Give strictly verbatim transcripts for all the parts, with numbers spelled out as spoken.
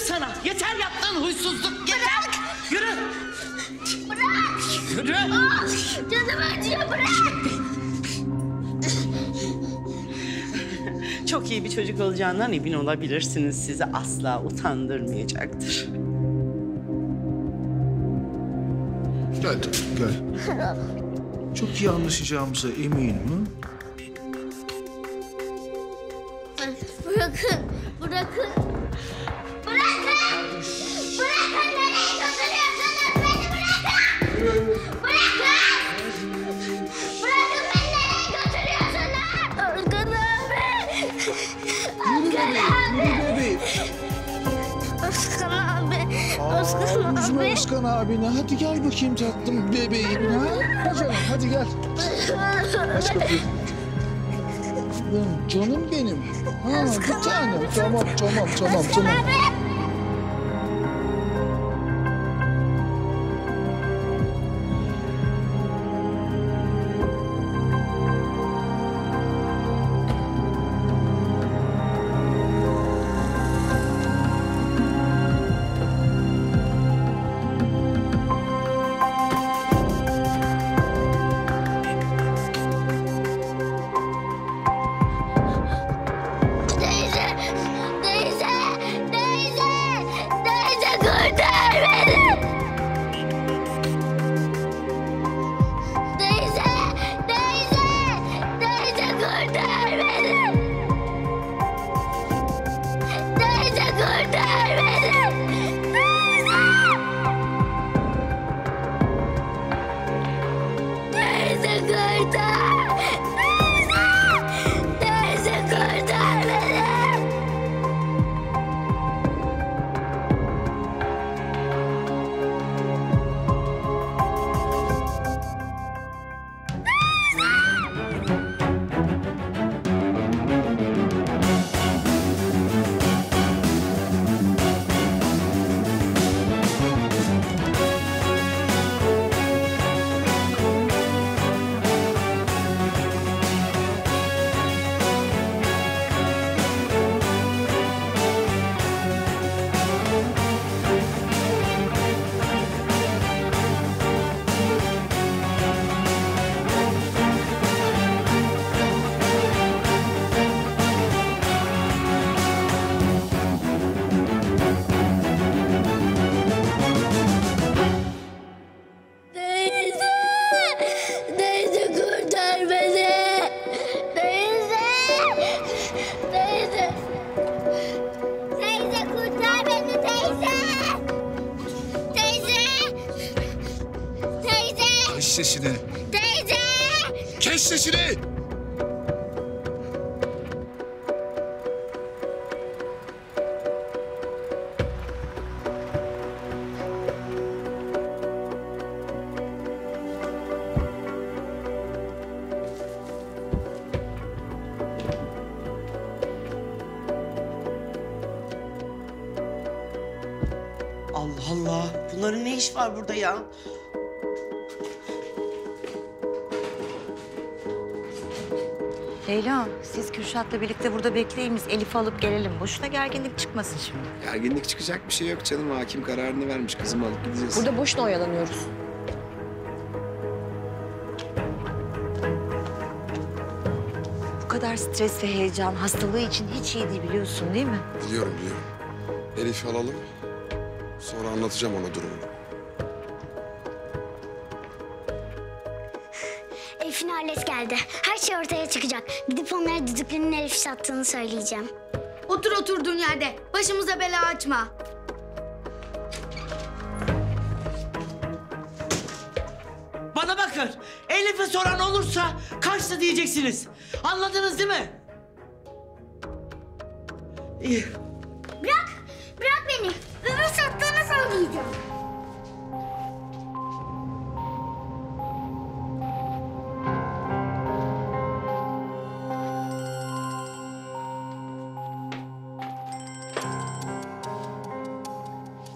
dedim sana. Yeter yaptığın huysuzluk. Yeter. Bırak. Yürü. Bırak. Yürü. Oh, canım acıyor, bırak. Çok iyi bir çocuk olacağından emin olabilirsiniz. Sizi asla utandırmayacaktır. Gel, gel. Çok iyi anlaşacağımıza eminim. Bırakın, bırakın. Bırakın! Bırakın, nereye götürüyorsunuz? Beni bırakın! Bırakın! Bırakın, beni nereye götürüyorsunuz? Orkun abi! Orkun abi! Orkun abi! Orkun abi! Üzme Orkun abine. Hadi gel bakayım tatlım bebeğim. Ha? Canım, hadi gel. Aç kapıyı. Benim, canım benim. Ha, bir tane. Tamam, tamam, tamam, tamam. Sesini. Teyze! Kes sesini! Allah Allah! Bunların ne iş var burada ya? Leyla, siz Kürşat'la birlikte burada bekleyin, biz Elif'i alıp gelelim. Boşuna gerginlik çıkmasın şimdi. Gerginlik çıkacak bir şey yok canım. Hakim kararını vermiş, kızımı alıp gideceğiz. Burada boşuna oyalanıyoruz. Bu kadar stres ve heyecan hastalığı için hiç iyi değil, biliyorsun değil mi? Biliyorum, biliyorum. Elif'i alalım, sonra anlatacağım ona durumunu. Elif'in ailesi geldi. Her şey ortaya çıkacak. Gidip onlara düdüklünün Elif'i sattığını söyleyeceğim. Otur oturduğun yerde. Başımıza bela açma. Bana bakın. Elif'e soran olursa kaçtı diyeceksiniz. Anladınız değil mi? İyi. Bırak. Bırak beni. Öbür sattığını söyleyeceğim.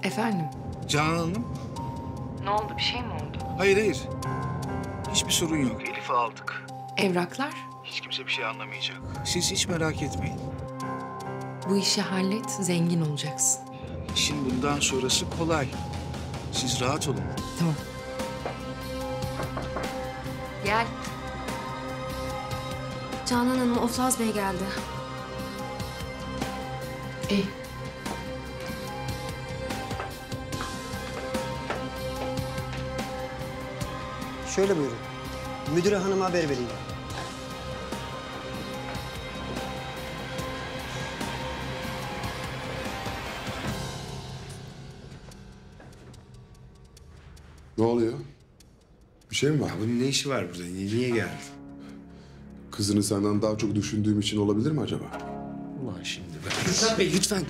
Efendim? Canan Hanım. Ne oldu? Bir şey mi oldu? Hayır, hayır. Hiçbir sorun yok. Elif'i aldık. Evraklar? Hiç kimse bir şey anlamayacak. Siz hiç merak etmeyin. Bu işi hallet, zengin olacaksın. İşin bundan sonrası kolay. Siz rahat olun. Tamam. Gel. Canan Hanım, Oflaz Bey geldi. İyi. Şöyle buyurun. Müdüre hanıma haber vereyim. Ne oluyor? Bir şey mi var? Bunun ne işi var burada? Niye, niye geldin? Kızını senden daha çok düşündüğüm için olabilir mi acaba? Ulan şimdi ben... Kürşat Bey lütfen.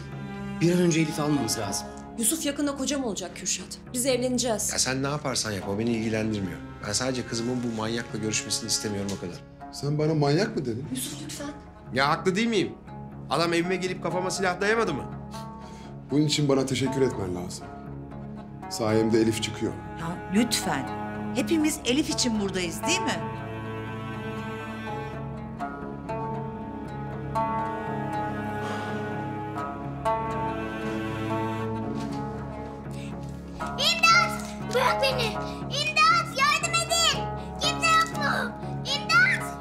Bir an önce Elif'i almamız lazım. Yusuf yakında kocam olacak Kürşat. Biz evleneceğiz. Ya sen ne yaparsan yap, o beni ilgilendirmiyor. Ben sadece kızımın bu manyakla görüşmesini istemiyorum o kadar. Sen bana manyak mı dedin? Yusuf lütfen. Ya haklı değil miyim? Adam evime gelip kafama silah dayamadı mı? Bunun için bana teşekkür etmen lazım. Sayemde Elif çıkıyor. Ya lütfen. Hepimiz Elif için buradayız değil mi? İmdat! Bırak beni! İmdat! Yardım edin! Kimse yok mu? İmdat!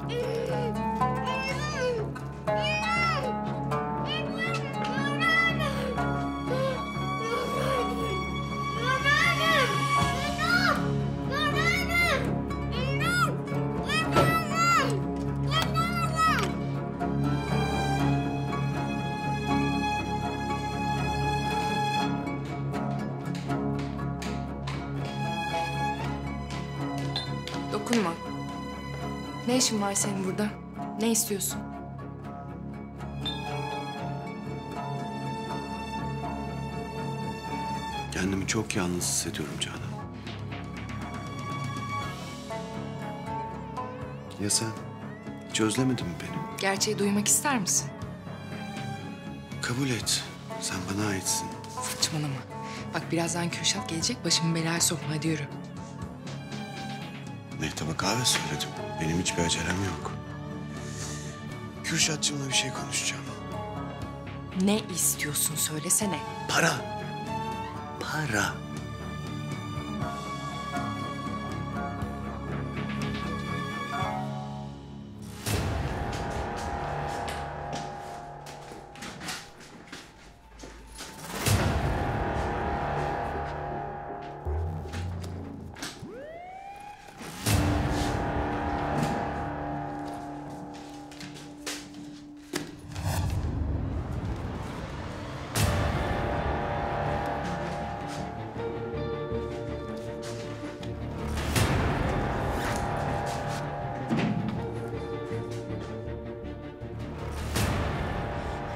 Dokunma. Ne işin var senin burada? Ne istiyorsun? Kendimi çok yalnız hissediyorum Canan. Ya sen? Hiç özlemedin mi beni? Gerçeği duymak ister misin? Kabul et. Sen bana aitsin. Saçmalama. Bak birazdan Kürşat gelecek, başımı belaya sokma diyorum. Mehtap'a kahve söyledim. Benim hiçbir acelem yok. Kürşat'cığımla bir şey konuşacağım. Ne istiyorsun söylesene. Para. Para.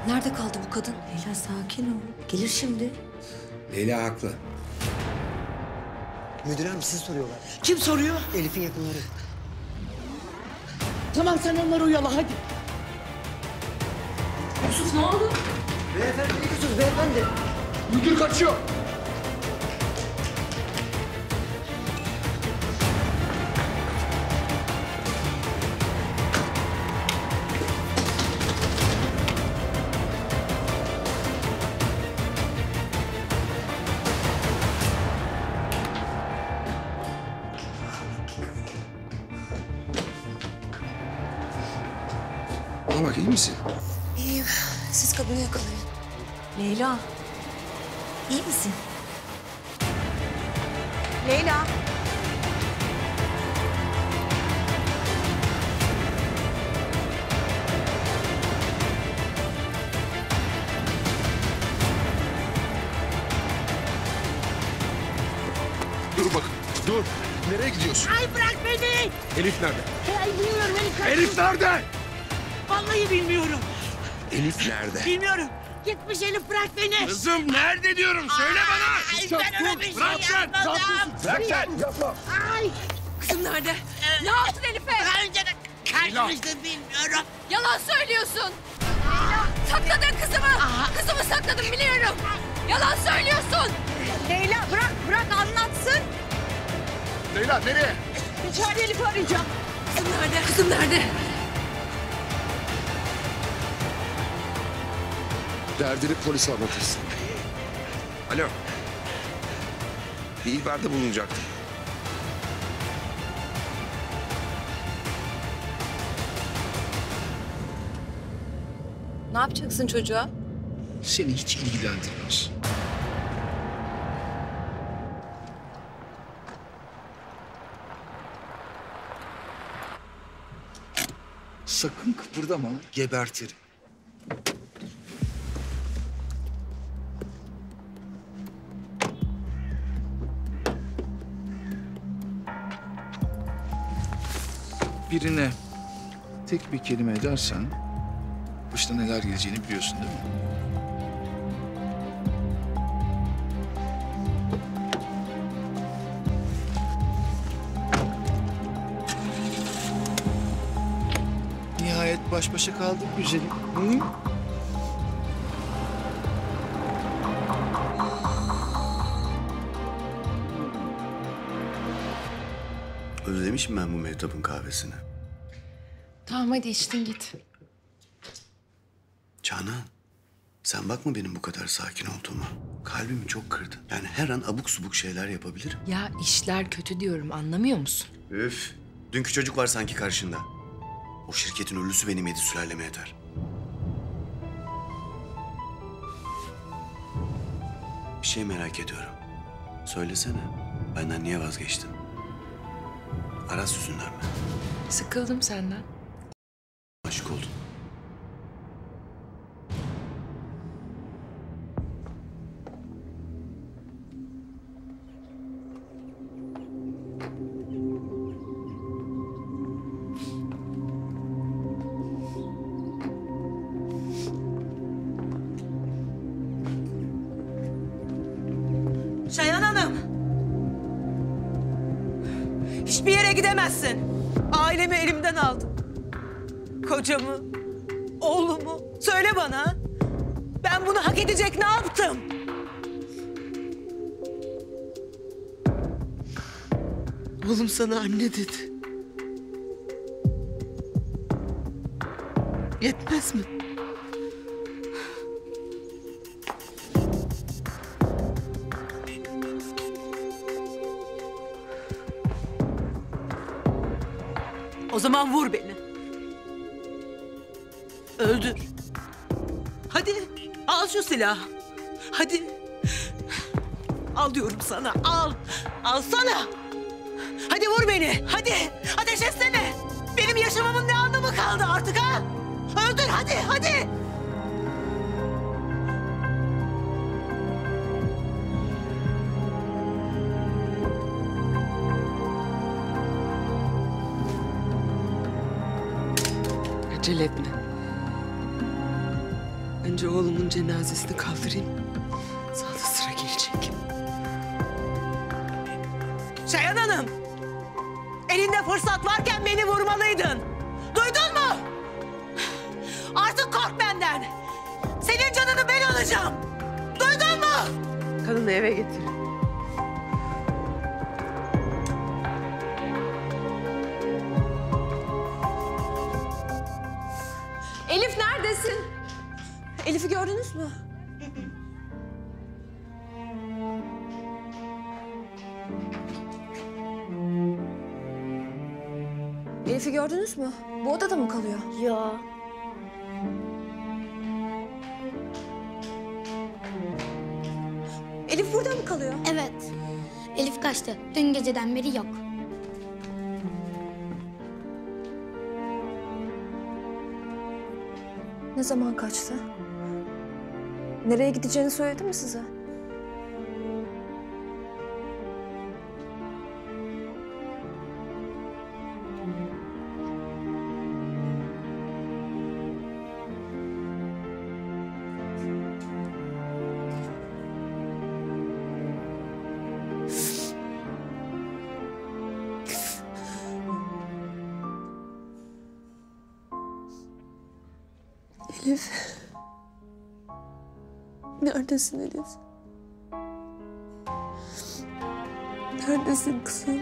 Nerede kaldı bu kadın? Leyla sakin ol. Gelir şimdi. Leyla haklı. Müdürem siz soruyorlar. Kim soruyor? Elif'in yakınları. Tamam sen onları uyala hadi. Yusuf ne oldu? Beyefendi Yusuf beyefendi. Müdür kaçıyor. Bana bak, iyi misin? İyiyim. Siz kadını yakalayın. Leyla, iyi misin? Leyla. Dur bak, dur. Nereye gidiyorsun? Ay bırak beni! Elif nerede? Ay bilmiyorum, Elif nerede? Elif nerede? Vallahi bilmiyorum. Elif nerede? Bilmiyorum. Gitmiş Elif, bırak beni. Kızım nerede diyorum, söyle Aa, bana. Kuşak, ben ona bir şey bırak yapmadım. Bırak sen, yapma. Ay. Kızım nerede? Ee, ne yaptın Elif'e? Daha önce de kaçmıştı, bilmiyorum. Yalan söylüyorsun. Leyla. Sakladın kızımı. Aa. Kızımı sakladın, biliyorum. Yalan söylüyorsun. Leyla bırak, bırak anlatsın. Leyla nereye? İçeride Elif'i arayacağım. Kızım nerede? Kızım nerede? Derdini polise anlatırsın. Alo. Bir ihbarda bulunacaktım. Ne yapacaksın çocuğa? Seni hiç ilgilendirmez. Sakın kıpırdama, gebertirim. Birine tek bir kelime edersen başına neler geleceğini biliyorsun değil mi? Nihayet baş başa kaldık güzelim. Hı? Özlemişim ben bu Mehtap'ın kahvesini. Tamam hadi içtin git. Canan, sen bakma benim bu kadar sakin olduğuma. Kalbimi çok kırdı. Yani her an abuk subuk şeyler yapabilirim. Ya işler kötü diyorum, anlamıyor musun? Üf, dünkü çocuk var sanki karşında. O şirketin ölüsü benim yedi sülaleme eder. Bir şey merak ediyorum. Söylesene, benden niye vazgeçtin? Aras yüzünden mi? Sıkıldım senden. Aşık oldun. Şayan Hanım! Hiçbir yere gidemezsin. Ailemi elimden aldın. Kocamı, oğlumu. Söyle bana. Ben bunu hak edecek ne yaptım? Oğlum sana anne dedi. Yetmez mi? O zaman vur beni. Öldür. Hadi al şu silahı. Hadi. Al diyorum sana. Al. Alsana. Hadi vur beni. Hadi. Ateş etsene. Benim yaşamamın ne anlamı kaldı artık ha? Öldür hadi. Hadi. Acele etme. Önce oğlumun cenazesini kaldırayım. Sağda sıra gelecek. Şayan Hanım! Elinde fırsat varken beni vurmalıydın. Duydun mu? Artık kork benden. Senin canını ben alacağım. Duydun mu? Kadını eve getir. Elif neredesin? Elif'i gördünüz mü? Elif'i gördünüz mü? Bu odada mı kalıyor? Ya. Elif burada mı kalıyor? Evet. Elif kaçtı. Dün geceden beri yok. Ne zaman kaçtı? Nereye gideceğini söyledi mi size? Elif. Neredesin Elif? Neredesin kızım?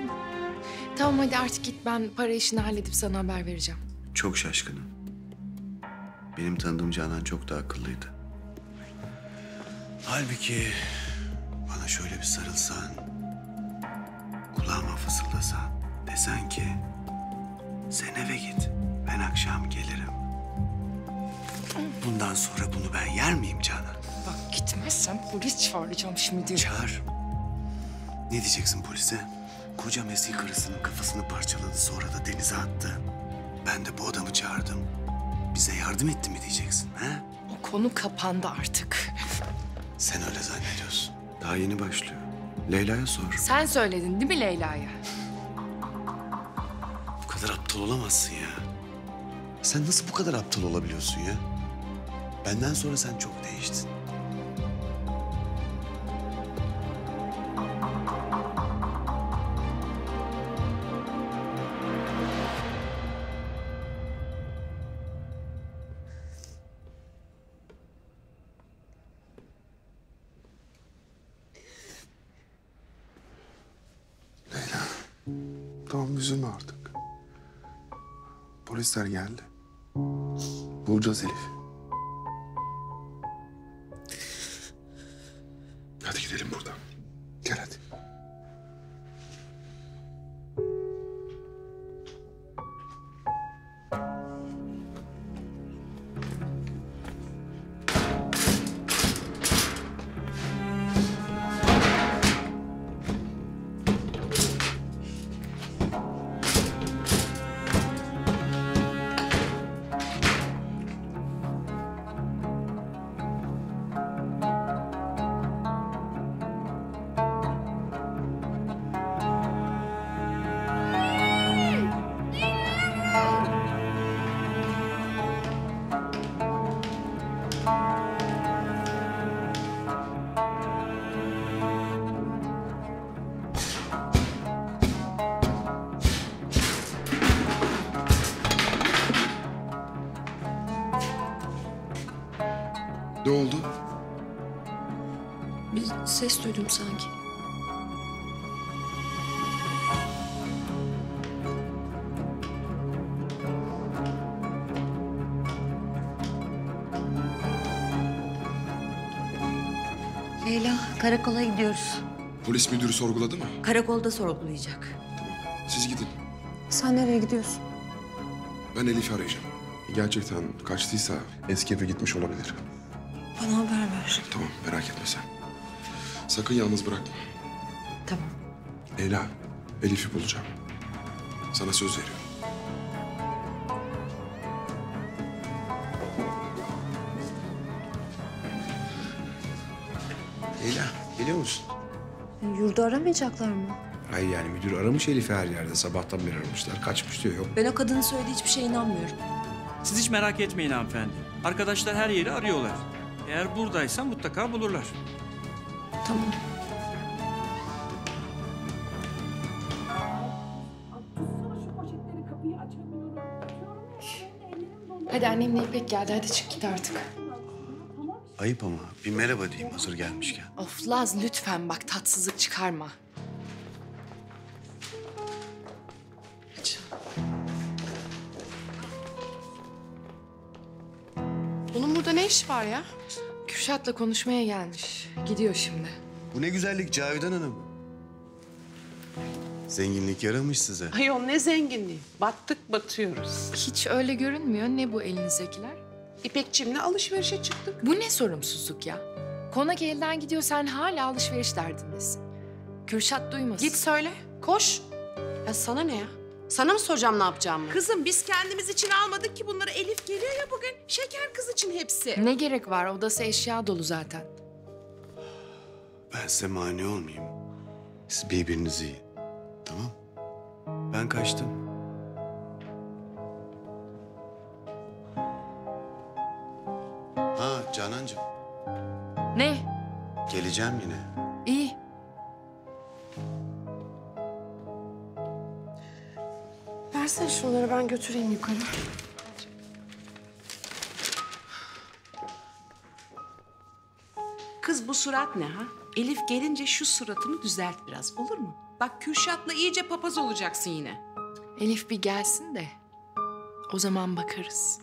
Tamam hadi artık git, ben para işini halledip sana haber vereceğim. Çok şaşkınım. Benim tanıdığım Canan çok da akıllıydı. Halbuki bana şöyle bir sarılsan, kulağıma fısıldasan, desen ki sen eve git, ben akşam gelirim. Bundan sonra bunu ben yer miyim Canan? Bak gitmezsen polis çağıracağım şimdi. Çağır. Ne diyeceksin polise? Koca Mesih karısının kafasını parçaladı, sonra da denize attı. Ben de bu adamı çağırdım. Bize yardım etti mi diyeceksin, ha? O konu kapandı artık. Sen öyle zannediyorsun. Daha yeni başlıyor. Leyla'ya sor. Sen söyledin değil mi Leyla'ya? Bu kadar aptal olamazsın ya. Sen nasıl bu kadar aptal olabiliyorsun ya? Benden sonra sen çok değiştin. Tamam, üzülme artık. Polisler geldi. Bulacağız Elif. Hadi gidelim buradan. Gel hadi. Ne oldu? Bir ses duydum sanki. Leyla, karakola gidiyoruz. Polis müdürü sorguladı mı? Karakolda sorgulayacak. Tamam, siz gidin. Sen nereye gidiyorsun? Ben Elif'i arayacağım. Gerçekten kaçtıysa eski eve gitmiş olabilir. Bana haber ver. Tamam, merak etme sen. Sakın yalnız bırakma. Tamam. Leyla, Elif'i bulacağım. Sana söz veriyorum. Leyla, geliyor musun? Yurdu aramayacaklar mı? Hayır yani müdür aramış Elif'i her yerde. Sabahtan beri aramışlar. Kaçmış diyor, yok. Ben o kadının söylediği hiçbir şeye inanmıyorum. Siz hiç merak etmeyin hanımefendi. Arkadaşlar her yeri arıyorlar. Eğer buradaysan mutlaka bulurlar. Tamam. Hadi annemle İpek geldi. Hadi çık git artık. Ayıp ama. Bir merhaba diyeyim hazır gelmişken. Of Laz lütfen bak tatsızlık çıkarma. Onun burada ne iş var ya? Kürşat'la konuşmaya gelmiş. Gidiyor şimdi. Bu ne güzellik Cavidan Hanım. Zenginlik yaramış size. Ayol ne zenginliği. Battık batıyoruz. Hiç öyle görünmüyor. Ne bu elinizdekiler? İpekçimle alışverişe çıktık. Bu ne sorumsuzluk ya? Konak elden gidiyor sen hala alışveriş derdindesin. Kürşat duymasın. Git söyle. Koş. Ya sana ne ya? Sana mı soracağım ne yapacağımı? Kızım biz kendimiz için almadık ki bunları. Elif geliyor ya bugün. Şeker kız için hepsi. Ne gerek var? Odası eşya dolu zaten. Ben size mani olmayayım. Siz birbirinizi yiyin. Tamam. Ben kaçtım. Ha Canancığım. Ne? Geleceğim yine. İyi. Versene şunları, ben götüreyim yukarı. Kız bu surat ne ha? Elif gelince şu suratını düzelt biraz, olur mu? Bak Kürşat'la iyice papaz olacaksın yine. Elif bir gelsin de o zaman bakarız.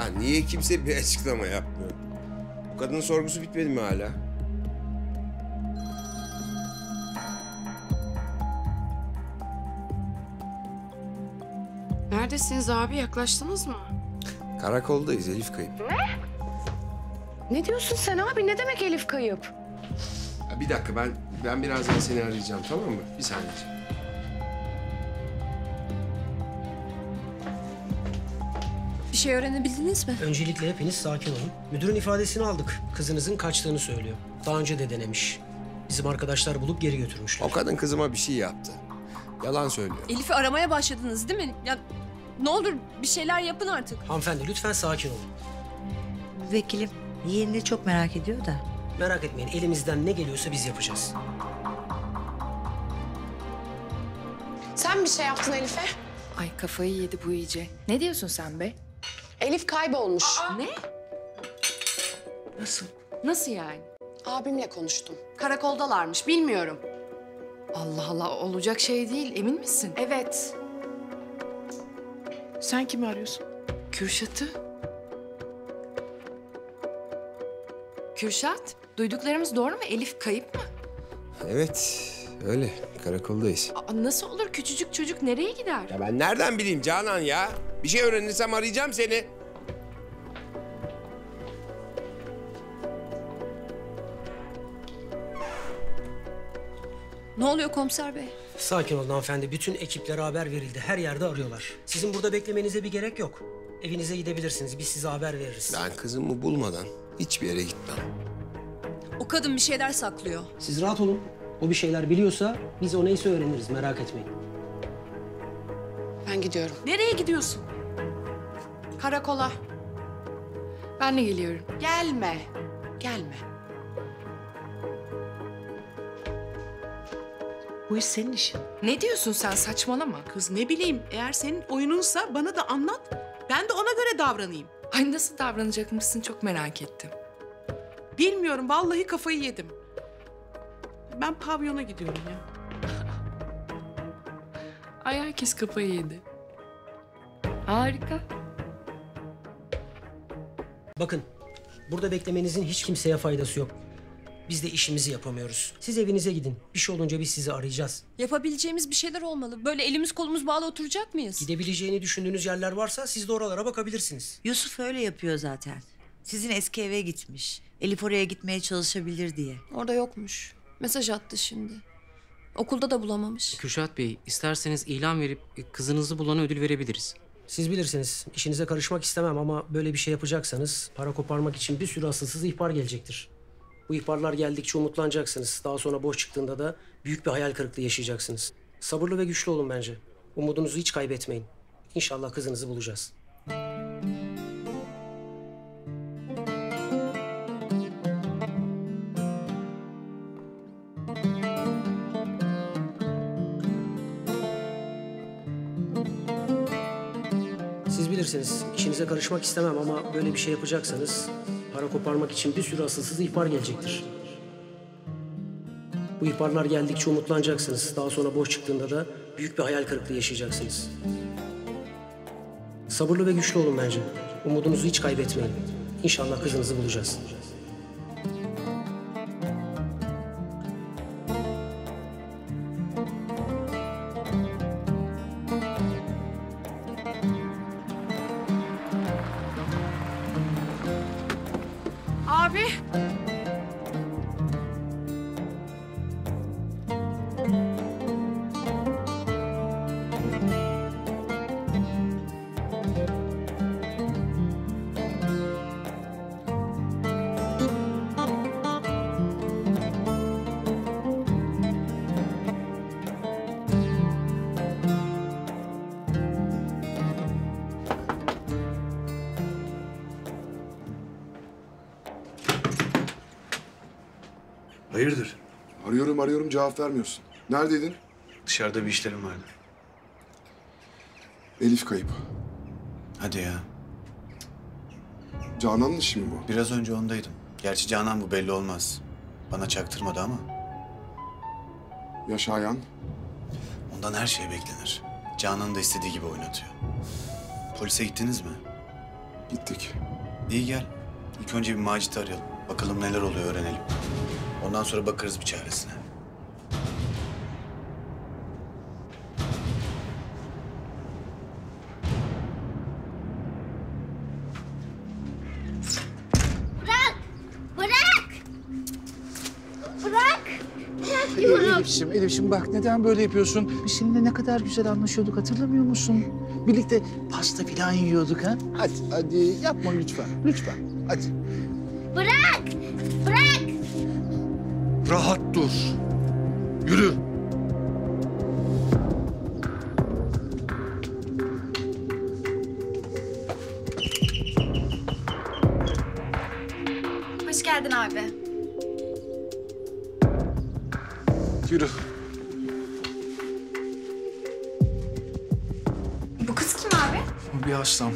Ya niye kimse bir açıklama yapmıyor? Bu kadının sorgusu bitmedi mi hala? Neredesiniz abi? Yaklaştınız mı? Karakoldayız. Elif kayıp. Ne? Ne diyorsun sen abi? Ne demek Elif kayıp? Bir dakika, ben ben birazdan seni arayacağım, tamam mı? Bir saniye. Bir şey öğrenebildiniz mi? Öncelikle hepiniz sakin olun. Müdürün ifadesini aldık. Kızınızın kaçtığını söylüyor. Daha önce de denemiş. Bizim arkadaşlar bulup geri götürmüşler. O kadın kızıma bir şey yaptı. Yalan söylüyor. Elif'i aramaya başladınız değil mi? Ya ne olur bir şeyler yapın artık. Hanımefendi lütfen sakin olun. Vekilim yeğenini çok merak ediyor da. Merak etmeyin, elimizden ne geliyorsa biz yapacağız. Sen bir şey yaptın Elif'e. Ay kafayı yedi bu iyice. Ne diyorsun sen be? Elif kaybolmuş. Aa, ne? Nasıl? Nasıl yani? Abimle konuştum. Karakoldalarmış, bilmiyorum. Allah Allah, olacak şey değil. Emin misin? Evet. Sen kimi arıyorsun? Kürşat'ı. Kürşat, duyduklarımız doğru mu? Elif kayıp mı? Evet, öyle. Karakoldayız. Aa, nasıl olur? Küçücük çocuk nereye gider? Ya ben nereden bileyim Canan ya? Bir şey öğrenirsem arayacağım seni. Ne oluyor komiser bey? Sakin olun hanımefendi. Bütün ekiplere haber verildi. Her yerde arıyorlar. Sizin burada beklemenize bir gerek yok. Evinize gidebilirsiniz. Biz size haber veririz. Ben kızımı bulmadan hiçbir yere gitmem. O kadın bir şeyler saklıyor. Siz rahat olun. O bir şeyler biliyorsa biz o neyse öğreniriz. Merak etmeyin. Ben gidiyorum. Nereye gidiyorsun? Karakola. Ben de geliyorum. Gelme. Gelme. Bu iş senin işin. Ne diyorsun sen? Saçmalama. Kız ne bileyim. Eğer senin oyununsa bana da anlat. Ben de ona göre davranayım. Ay nasıl davranacakmışsın çok merak ettim. Bilmiyorum. Vallahi kafayı yedim. Ben pavyona gidiyorum ya. Ay herkes kafayı yedi. Harika. Bakın. Burada beklemenizin hiç kimseye faydası yok. Biz de işimizi yapamıyoruz. Siz evinize gidin. Bir şey olunca biz sizi arayacağız. Yapabileceğimiz bir şeyler olmalı. Böyle elimiz kolumuz bağlı oturacak mıyız? Gidebileceğini düşündüğünüz yerler varsa siz de oralara bakabilirsiniz. Yusuf öyle yapıyor zaten. Sizin eski eve gitmiş. Elif oraya gitmeye çalışabilir diye. Orada yokmuş. Mesaj attı şimdi. Okulda da bulamamış. Kürşat Bey, isterseniz ilan verip kızınızı bulana ödül verebiliriz. Siz bilirsiniz. İşinize karışmak istemem ama böyle bir şey yapacaksanız para koparmak için bir sürü asılsız ihbar gelecektir. Bu ihbarlar geldikçe umutlanacaksınız. Daha sonra boş çıktığında da büyük bir hayal kırıklığı yaşayacaksınız. Sabırlı ve güçlü olun bence. Umudunuzu hiç kaybetmeyin. İnşallah kızınızı bulacağız. Siz bilirsiniz. İşinize karışmak istemem ama böyle bir şey yapacaksanız... Para koparmak için bir sürü asılsız ihbar gelecektir. Bu ihbarlar geldikçe umutlanacaksınız. Daha sonra boş çıktığında da büyük bir hayal kırıklığı yaşayacaksınız. Sabırlı ve güçlü olun bence. Umudunuzu hiç kaybetmeyin. İnşallah kızınızı bulacağız. Abi. Hayırdır? Arıyorum arıyorum cevap vermiyorsun. Neredeydin? Dışarıda bir işlerim vardı. Elif kayıp. Hadi ya. Canan'ın işi mi bu? Biraz önce ondaydım. Gerçi Canan bu belli olmaz. Bana çaktırmadı ama. Yaşayan? Ondan her şey beklenir. Canan'ı da istediği gibi oynatıyor. Polise gittiniz mi? Gittik. İyi gel. İlk önce bir Macit'i arayalım. Bakalım neler oluyor öğrenelim. Ondan sonra bakarız bir çaresine. Elif'ciğim, Elif'ciğim bak neden böyle yapıyorsun? Biz seninle ne kadar güzel anlaşıyorduk, hatırlamıyor musun? Birlikte pasta falan yiyorduk ha? Hadi, hadi yapma lütfen, lütfen. Hadi. Bırak, bırak. Rahat dur. Yürü. Hoş geldin abi. Yürü. Bu kız kim abi? Bir hastam.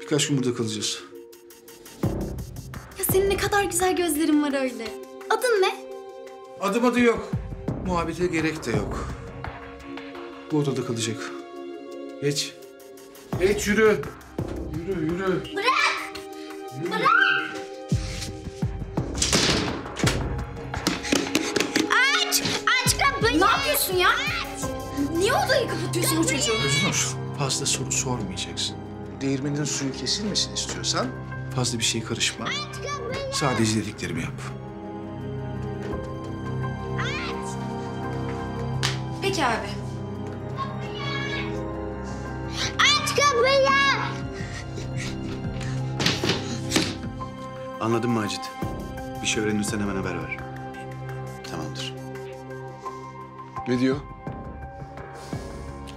Birkaç gün burada kalacağız. Ya senin ne kadar güzel gözlerin var öyle. Adın ne? Adım adı yok. Muhabbete gerek de yok. Bu odada kalacak. Geç. Geç yürü. Yürü yürü. Bırak! Yürü. Bırak! Ya. Niye odayı kapatıyorsun o çocuğu? Öznur, fazla soru sormayacaksın. Değirmenin suyu kesilmesin istiyorsan fazla bir şeye karışma. Sadece dediklerimi yap. Peki abi. Aç kapıyı! Anladın mı Macit? Bir şey öğrenirsen hemen haber ver. Tamamdır. Ne diyor?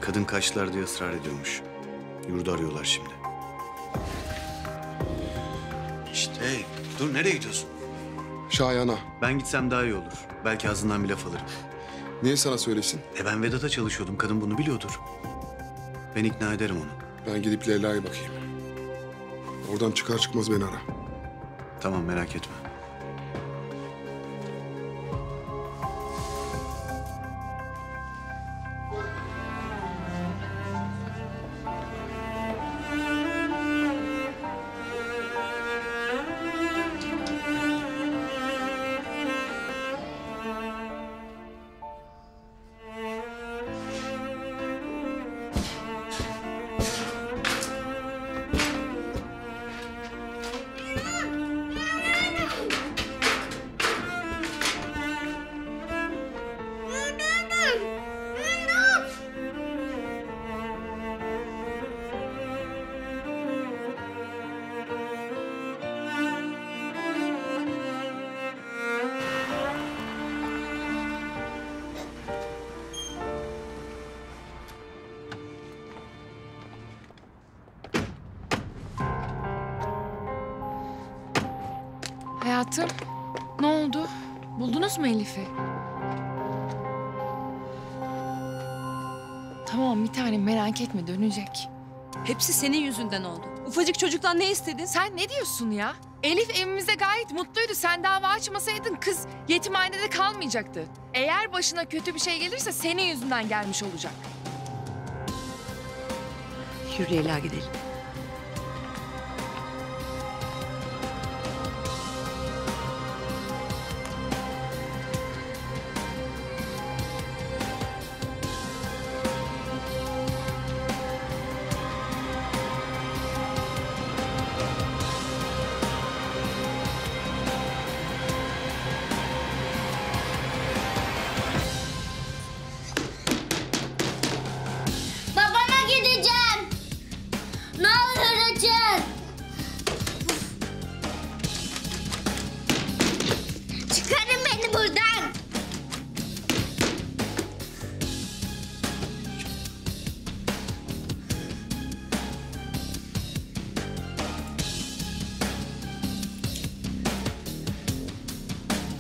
Kadın kaçtılar diye ısrar ediyormuş. Yurdu arıyorlar şimdi. İşte hey, dur nereye gidiyorsun? Şayan'a. Ben gitsem daha iyi olur. Belki ağzından bir laf alırım. Niye sana söylesin? E ben Vedat'a çalışıyordum. Kadın bunu biliyordur. Ben ikna ederim onu. Ben gidip Leyla'ya bakayım. Oradan çıkar çıkmaz beni ara. Tamam merak etme. Hayatım, ne oldu? Buldunuz mu Elif'i? Tamam bir tane merak etme dönecek. Hepsi senin yüzünden oldu. Ufacık çocuktan ne istedin? Sen ne diyorsun ya? Elif evimizde gayet mutluydu. Sen dava açmasaydın kız yetimhanede kalmayacaktı. Eğer başına kötü bir şey gelirse senin yüzünden gelmiş olacak. Yürü Leyla gidelim.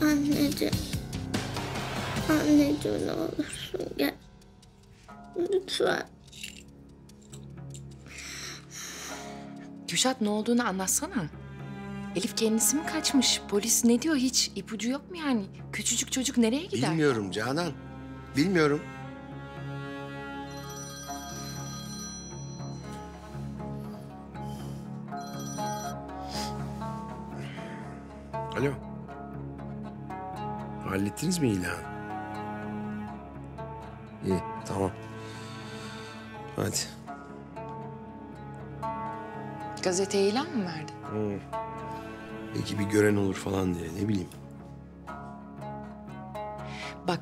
Anneciğim, anneciğim ne olursun gel, lütfen. Kürşat ne olduğunu anlatsana. Elif kendisi mi kaçmış? Polis ne diyor hiç? İpucu yok mu yani? Küçücük çocuk nereye gider? Bilmiyorum Canan, bilmiyorum. Alo. Hallettiniz mi ilan? İyi, tamam. Hadi. Gazeteye ilan mı verdi? Hmm. Belki bir gören olur falan diye, ne bileyim. Bak,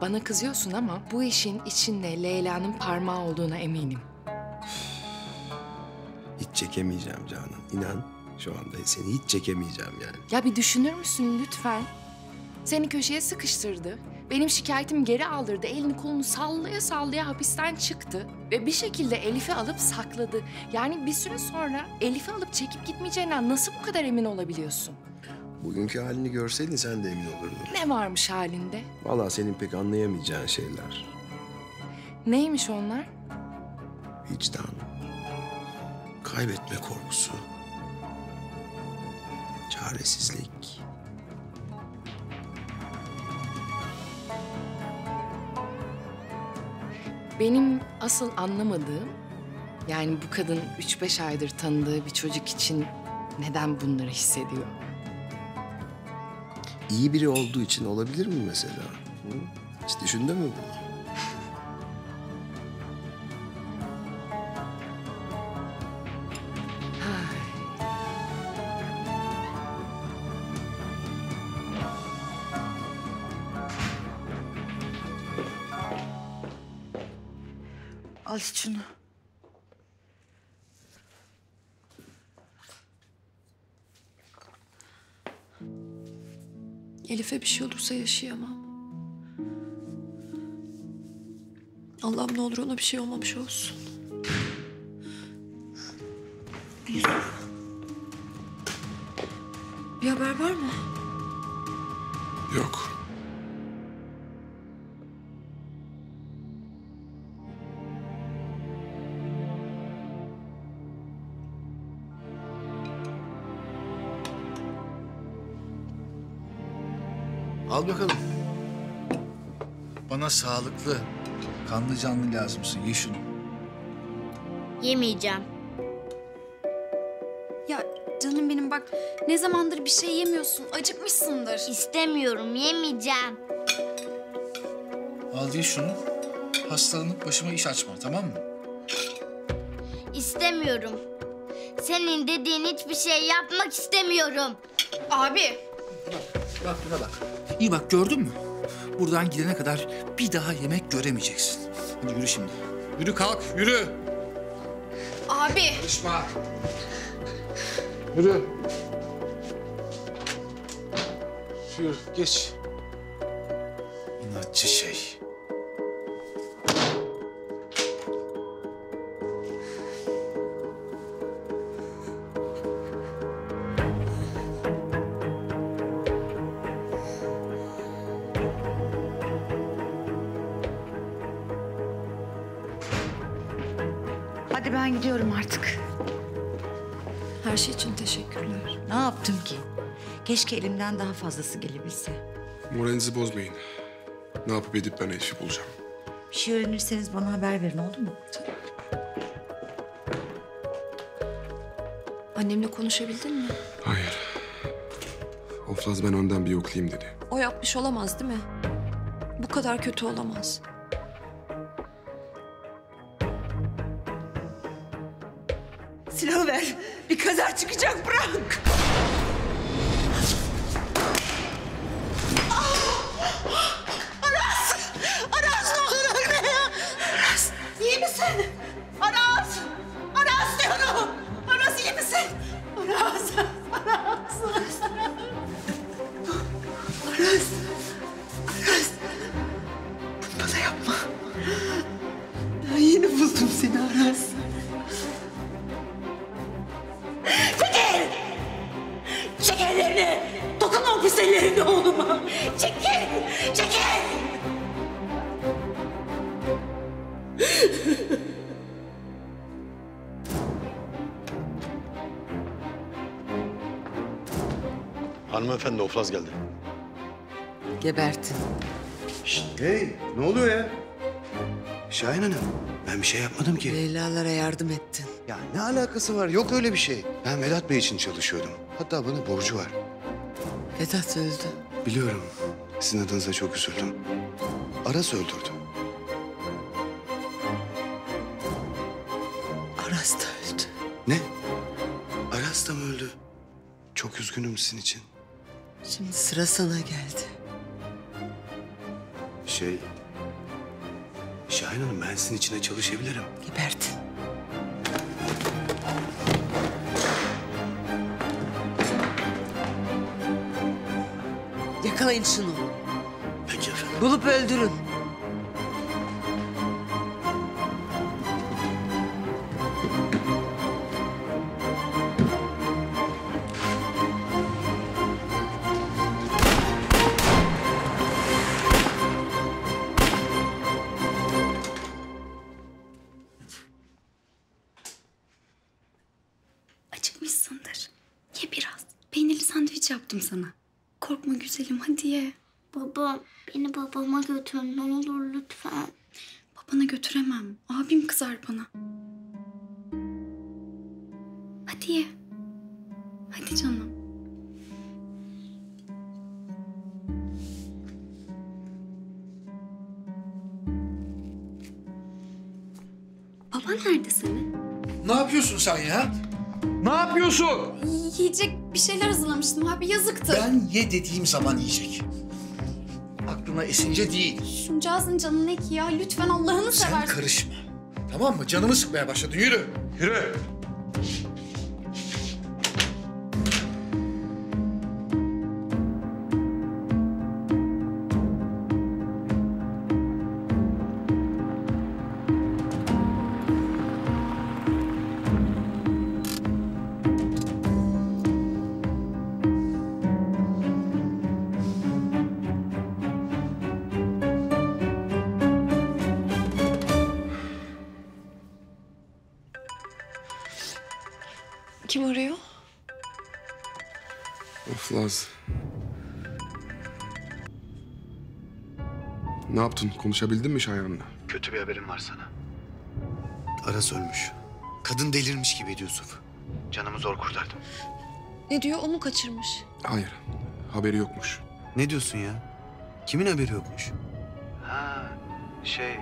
bana kızıyorsun ama bu işin içinde Leyla'nın parmağı olduğuna eminim. Hiç çekemeyeceğim Canan, inan. Şu anda seni hiç çekemeyeceğim yani. Ya bir düşünür müsün lütfen? Seni köşeye sıkıştırdı. Benim şikayetimi geri aldırdı. Elini kolunu sallaya sallaya hapisten çıktı. Ve bir şekilde Elif'i alıp sakladı. Yani bir süre sonra Elif'i alıp çekip gitmeyeceğinden nasıl bu kadar emin olabiliyorsun? Bugünkü halini görseydin sen de emin olurdun. Ne varmış halinde? Vallahi senin pek anlayamayacağın şeyler. Neymiş onlar? Vicdan. Kaybetme korkusu. Çaresizlik. Benim asıl anlamadığım, yani bu kadın üç beş aydır tanıdığı bir çocuk için neden bunları hissediyor? İyi biri olduğu için olabilir mi mesela? Hı? Hiç düşündün mü bunu? Al şunu. Elif'e bir şey olursa yaşayamam. Allah'ım ne olur ona bir şey olmamış olsun. Bir haber var mı? Yok. Al bakalım. Bana sağlıklı, kanlı canlı lazımsın. Ye şunu. Yemeyeceğim. Ya canım benim bak, ne zamandır bir şey yemiyorsun. Acıkmışsındır. İstemiyorum, yemeyeceğim. Al ye şunu. Hastalanıp başıma iş açma, tamam mı? İstemiyorum. Senin dediğin hiçbir şey yapmak istemiyorum. Abi. Bak, bak buna bak. İyi bak, gördün mü? Buradan gidene kadar bir daha yemek göremeyeceksin. Hadi yürü şimdi. Yürü kalk, yürü. Abi. Konuşma. Yürü. Yürü, geç. İnatçı şey. Ben gidiyorum artık. Her şey için teşekkürler. Ne yaptım ki? Keşke elimden daha fazlası gelebilse. Moralinizi bozmayın. Ne yapıp edip ben Elif'i bulacağım. Bir şey öğrenirseniz bana haber verin, oldu mu? Annemle konuşabildin mi? Hayır. Oflaz ben önden bir yoklayayım dedi. O yapmış olamaz değil mi? Bu kadar kötü olamaz. Silahı ver. Bir kaza çıkacak, bırak. Aras! Aras ne olur ölme ya! Aras iyi misin? Aras! Aras diyorum! Aras iyi misin? Aras! Aras! Aras! Aras! Aras! Bana yapma. Ben yeni buldum seni Aras. Ellerini oğluma. Çekil! Çekil! Hanımefendi Oflaz geldi. Gebertin. Şişt. Hey, ne oluyor ya? Şahin Hanım, ben bir şey yapmadım ki. Leyla'lara yardım ettin. Ya ne alakası var? Yok öyle bir şey. Ben Vedat Bey için çalışıyordum. Hatta bana borcu var. Vedat öldü. Biliyorum. Sizin adınıza çok üzüldüm. Aras öldürdü. Aras da öldü. Ne? Aras da mı öldü? Çok üzgünüm sizin için. Şimdi sıra sana geldi. Şey... Şahin Hanım, ben sizin içine çalışabilirim. Gebertin. Yakalayın şunu. Peki efendim. Bulup öldürün. Acıkmışsındır. Ye biraz. Peynirli sandviç yaptım sana. Korkma güzelim, hadi ye. Baba, beni babama götür ne olur lütfen. Babana götüremem. Abim kızar bana. Hadi ye. Hadi canım. Baba nerede senin? Ne yapıyorsun sen ya? Ne yapıyorsun? Yiyecek bir şeyler hazırlamıştım abi, yazıktı. Ben ye dediğim zaman yiyecek. Aklına esince değil. Şuncağızın canını ek ya, lütfen Allah'ını seversen. Sen karışma, tamam mı? Canımı sıkmaya başladın, yürü, yürü. Kim arıyor? Of Laz. Ne yaptın? Konuşabildin mi Şayan'la? Kötü bir haberim var sana. Aras ölmüş. Kadın delirmiş gibi Yusuf. Canımı zor kurtardım. Ne diyor? O mu kaçırmış? Hayır. Haberi yokmuş. Ne diyorsun ya? Kimin haberi yokmuş? Ha, şey...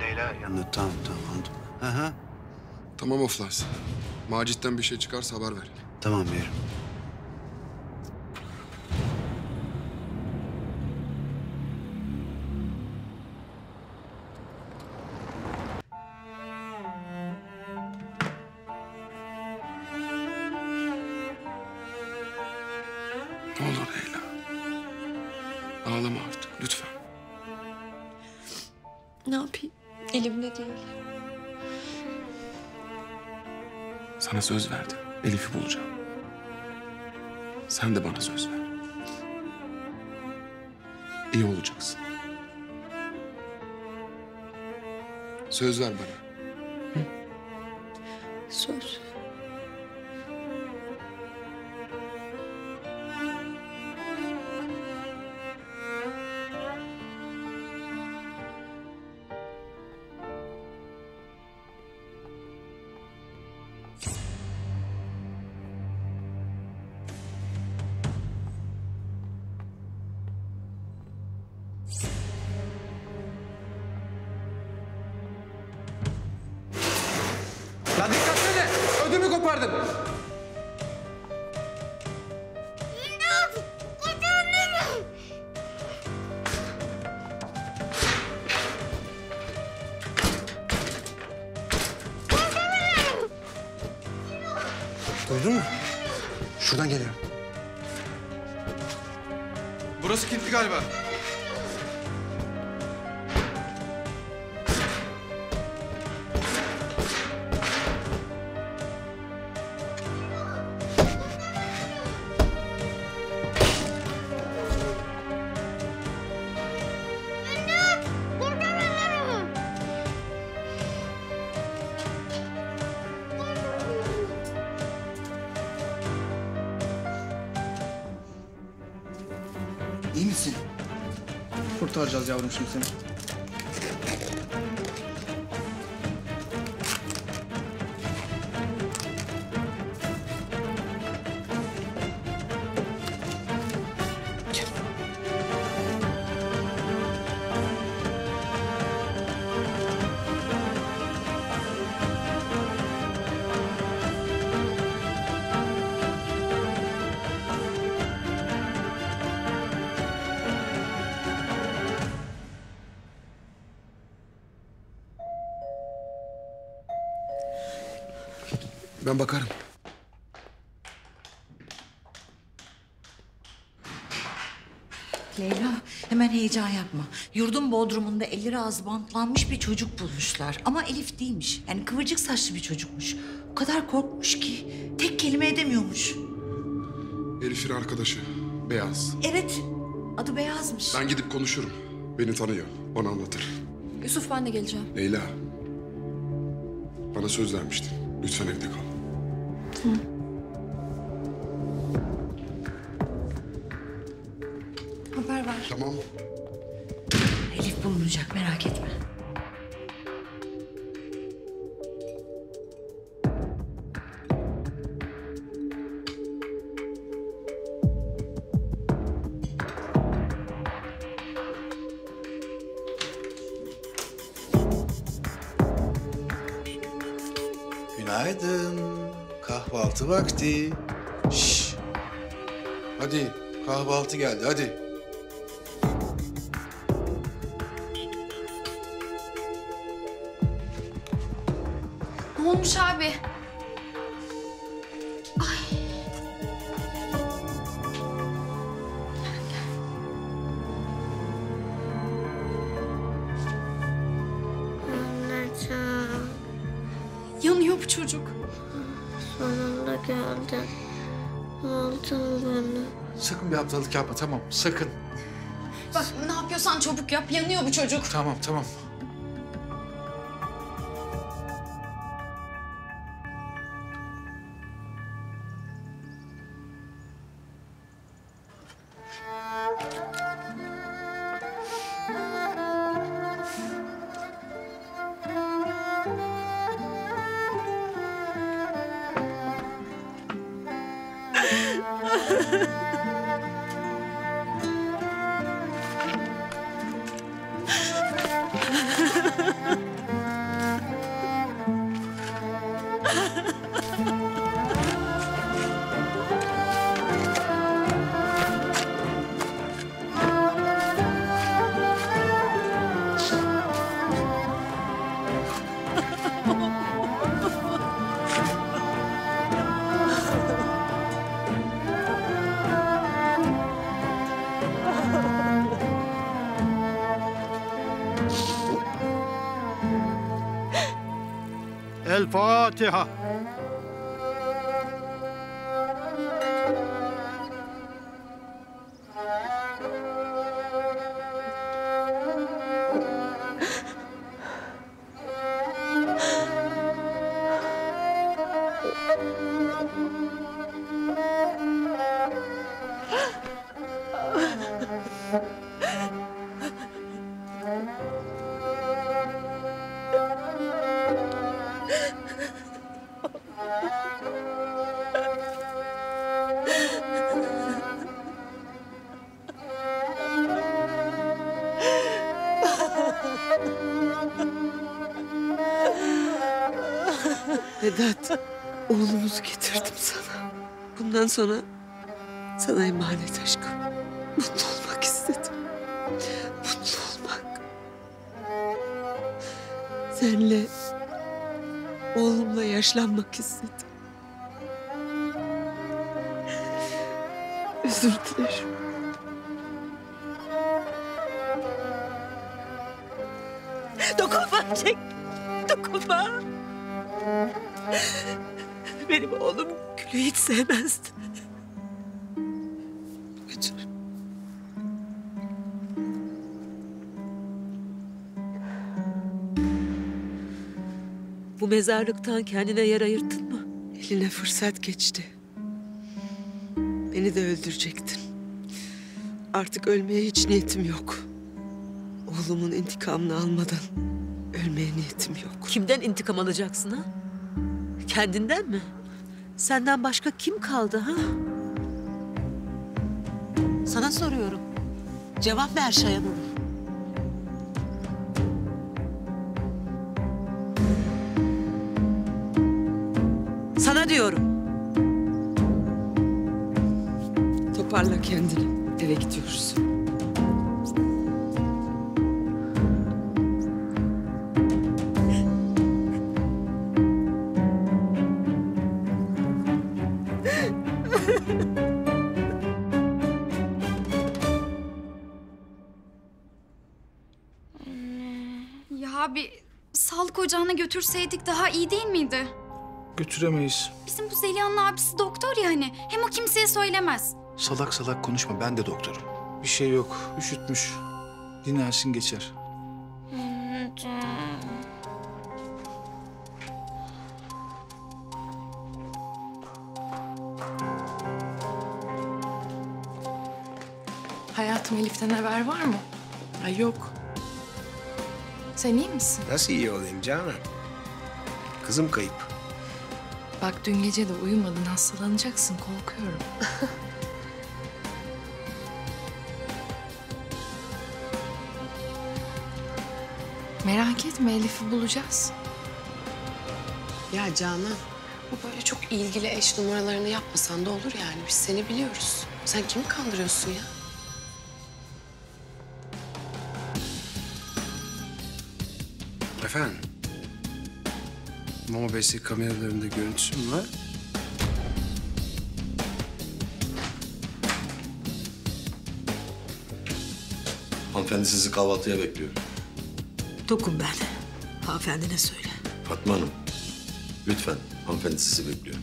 Leyla yanında. Tamam, tamam anladım. Hı hı. Tamam of Laz. Macit'ten bir şey çıkarsa haber ver. Tamam veririm. Ne olur Leyla. Ağlama artık lütfen. Ne yapayım? Elimde değil. Sana söz verdim. Elif'i bulacağım. Sen de bana söz ver. İyi olacaksın. Söz ver bana. Hı? Söz. Lan dikkatsene, ödümü kopardın. İmdat! Kurtarın beni! Kurtarın! Duydun mu? Şuradan geliyorum. Burası kilitli galiba. İyi misin? Kurtaracağız yavrum şimdi seni. Ben bakarım. Leyla, hemen heyecan yapma. Yurdun bodrumunda eli razı bantlanmış bir çocuk bulmuşlar. Ama Elif değilmiş. Yani kıvırcık saçlı bir çocukmuş. O kadar korkmuş ki tek kelime edemiyormuş. Elif'in arkadaşı Beyaz. Evet, adı Beyaz'mış. Ben gidip konuşurum. Beni tanıyor, bana anlatır. Yusuf, ben de geleceğim. Leyla, bana söz vermiştin. Lütfen evde kal. Tamam. Haber var. Tamam. Elif bulunacak, merak etme. Günaydın. Kahvaltı vakti. Şşş. Hadi kahvaltı geldi, hadi. Ne olmuş abi? Ay. Anneciğim. Yanıyor bu çocuk. Sonunda geldin. Aldın beni. Sakın bir aptallık yapma, tamam, sakın. Bak, ne yapıyorsan çabuk yap, yanıyor bu çocuk. Tamam, tamam. El-Fatiha. Vedat, oğlumuzu getirdim sana. Bundan sonra sana emanet aşkım. Mutlu olmak istedim. Mutlu olmak. Senle, oğlumla yaşlanmak istedim. Özür dilerim. Dokunma çek, dokunma. Benim oğlum Gül'ü hiç sevmezdi. Götür. Bu mezarlıktan kendine yer ayırttın mı? Eline fırsat geçti. Beni de öldürecektin. Artık ölmeye hiç niyetim yok. Oğlumun intikamını almadan ölmeye niyetim yok. Kimden intikam alacaksın ha? Kendinden mi? Senden başka kim kaldı ha? Sana soruyorum. Cevap ver Şayan Hanım. Sana diyorum. Toparla kendini. Eve gidiyoruz. Ya bir sağlık ocağına götürseydik daha iyi değil miydi? Götüremeyiz. Bizim bu Zeliha'nın abisi doktor ya hani. Hem o kimseye söylemez. Salak salak konuşma, ben de doktorum. Bir şey yok, üşütmüş. Dinlensin geçer. Hayatım, Elif'ten haber var mı? Ay yok. Sen iyi misin? Nasıl iyi olayım Canan? Kızım kayıp. Bak dün gece de uyumadın, hastalanacaksın, korkuyorum. Merak etme, Elif'i bulacağız. Ya Canan, bu böyle çok ilgili eş numaralarını yapmasan da olur yani. Biz seni biliyoruz. Sen kimi kandırıyorsun ya? Efendim? Mobese kameralarında görüntüsü mü var? Hanımefendi sizi kahvaltıya bekliyor. Dokun ben. Hanımefendine söyle. Fatma Hanım, lütfen hanımefendi sizi bekliyor.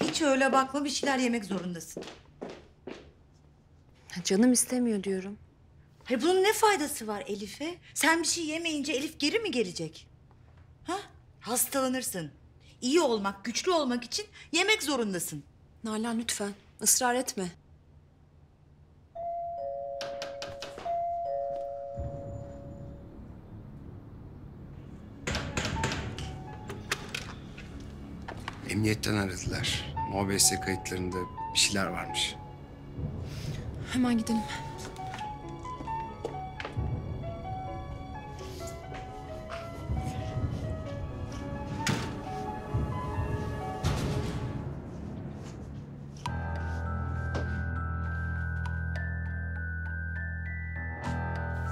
Hiç öyle bakma, bir şeyler yemek zorundasın. Ya canım istemiyor diyorum. Hayır, bunun ne faydası var Elif'e? Sen bir şey yemeyince Elif geri mi gelecek? Ha? Hastalanırsın. İyi olmak, güçlü olmak için yemek zorundasın. Nalan lütfen, ısrar etme. Emniyetten aradılar. O B S kayıtlarında bir şeyler varmış. Hemen gidelim.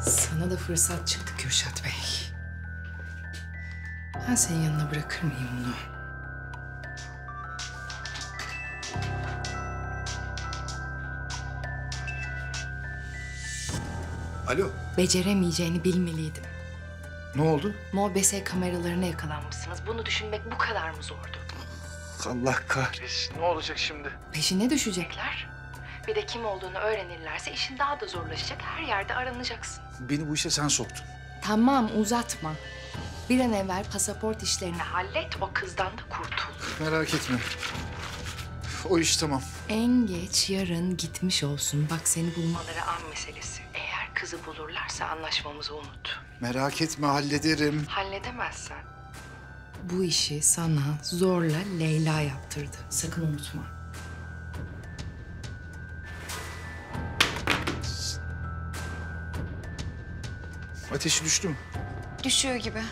Sana da fırsat çıktı Kürşat Bey. Ben senin yanına bırakır mıyım bunu? Alo. Beceremeyeceğini bilmeliydim. Ne oldu? Mobese kameralarına yakalanmışsınız. Bunu düşünmek bu kadar mı zordu? Allah kahretsin. Ne olacak şimdi? Peşine düşecekler. Bir de kim olduğunu öğrenirlerse işin daha da zorlaşacak. Her yerde aranacaksın. Beni bu işe sen soktun. Tamam, uzatma. Bir an evvel pasaport işlerini hallet. O kızdan da kurtul. Merak etme. O iş tamam. En geç yarın gitmiş olsun. Bak seni bulmaları an meselesi. Kızı bulurlarsa anlaşmamızı unut. Merak etme, hallederim. Halledemezsen. Bu işi sana zorla Leyla yaptırdı. Sakın unutma. Ateşi düştü mü? Düşüyor gibi.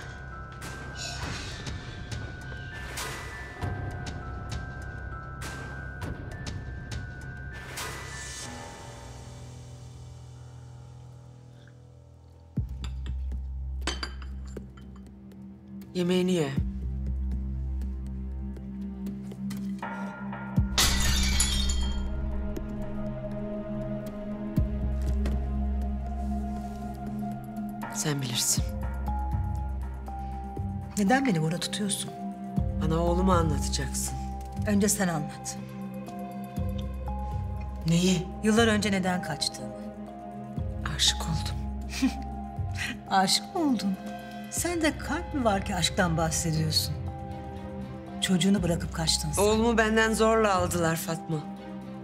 Yemeğini ye. Sen bilirsin. Neden beni burada tutuyorsun? Bana oğlumu anlatacaksın. Önce sen anlat. Neyi? Yıllar önce neden kaçtığını. Aşık oldum. Aşık oldun? Sen de kalp mi var ki aşktan bahsediyorsun? Çocuğunu bırakıp kaçtın sen. Oğlumu benden zorla aldılar Fatma.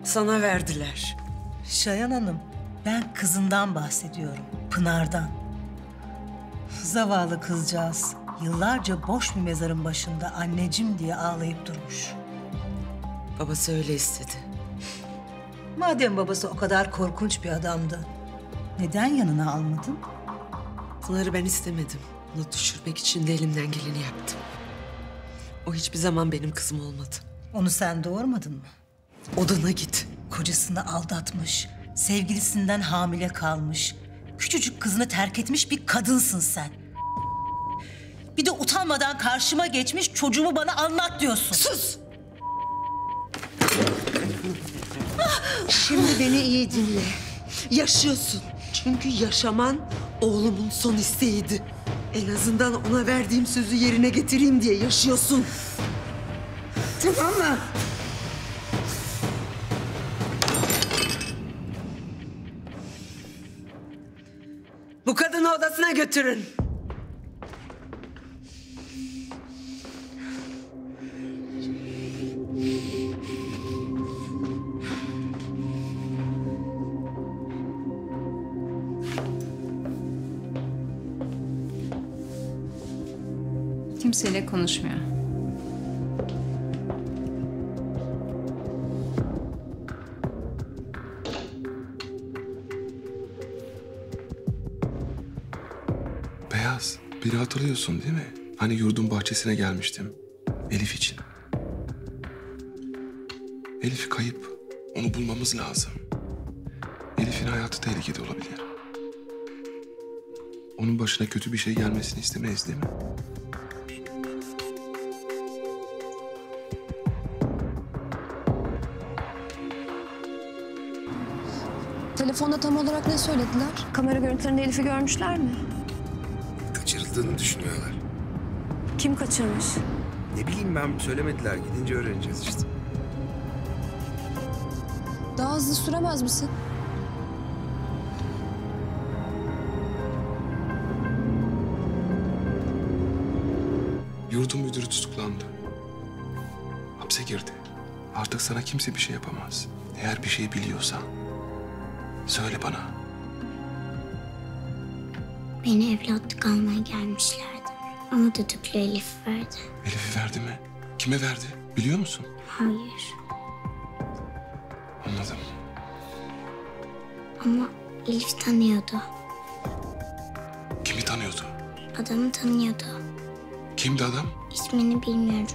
Sana verdiler. Şayan Hanım, ben kızından bahsediyorum. Pınar'dan. Zavallı kızcağız. Yıllarca boş bir mezarın başında anneciğim diye ağlayıp durmuş. Babası öyle istedi. Madem babası o kadar korkunç bir adamdı, neden yanına almadın? Pınar'ı ben istemedim. Onu düşürmek için de elimden geleni yaptım. O hiçbir zaman benim kızım olmadı. Onu sen doğurmadın mı? Odana git. kocasını aldatmış, sevgilisinden hamile kalmış, küçücük kızını terk etmiş bir kadınsın sen. Bir de utanmadan karşıma geçmiş çocuğumu bana anlat diyorsun. Sus! Şimdi beni iyi dinle. Yaşıyorsun. Çünkü yaşaman oğlumun son isteğiydi. En azından ona verdiğim sözü yerine getireyim diye yaşıyorsun. Tamam mı? Bu kadını odasına götürün. Kimseyle konuşmuyor. Beyaz, biri hatırlıyorsun değil mi? Hani yurdun bahçesine gelmiştim. Elif için. Elif kayıp. Onu bulmamız lazım. Elif'in hayatı tehlikede olabilir. Onun başına kötü bir şey gelmesini istemeyiz değil mi? Telefonda tam olarak ne söylediler? Kamera görüntülerinde Elif'i görmüşler mi? Kaçırıldığını düşünüyorlar. Kim kaçırmış? Ne bileyim ben, söylemediler. Gidince öğreneceğiz işte. Daha hızlı süremez misin? Yurdun müdürü tutuklandı. Hapse girdi. Artık sana kimse bir şey yapamaz. Eğer bir şey biliyorsan söyle bana. Beni evlatlık almaya gelmişlerdi. Ama tutuklu Elif verdi. Elif'i verdi mi? Kime verdi? Biliyor musun? Hayır. Anladım. Ama Elif tanıyordu. Kimi tanıyordu? Adamı tanıyordu. Kimdi adam? İsmini bilmiyorum.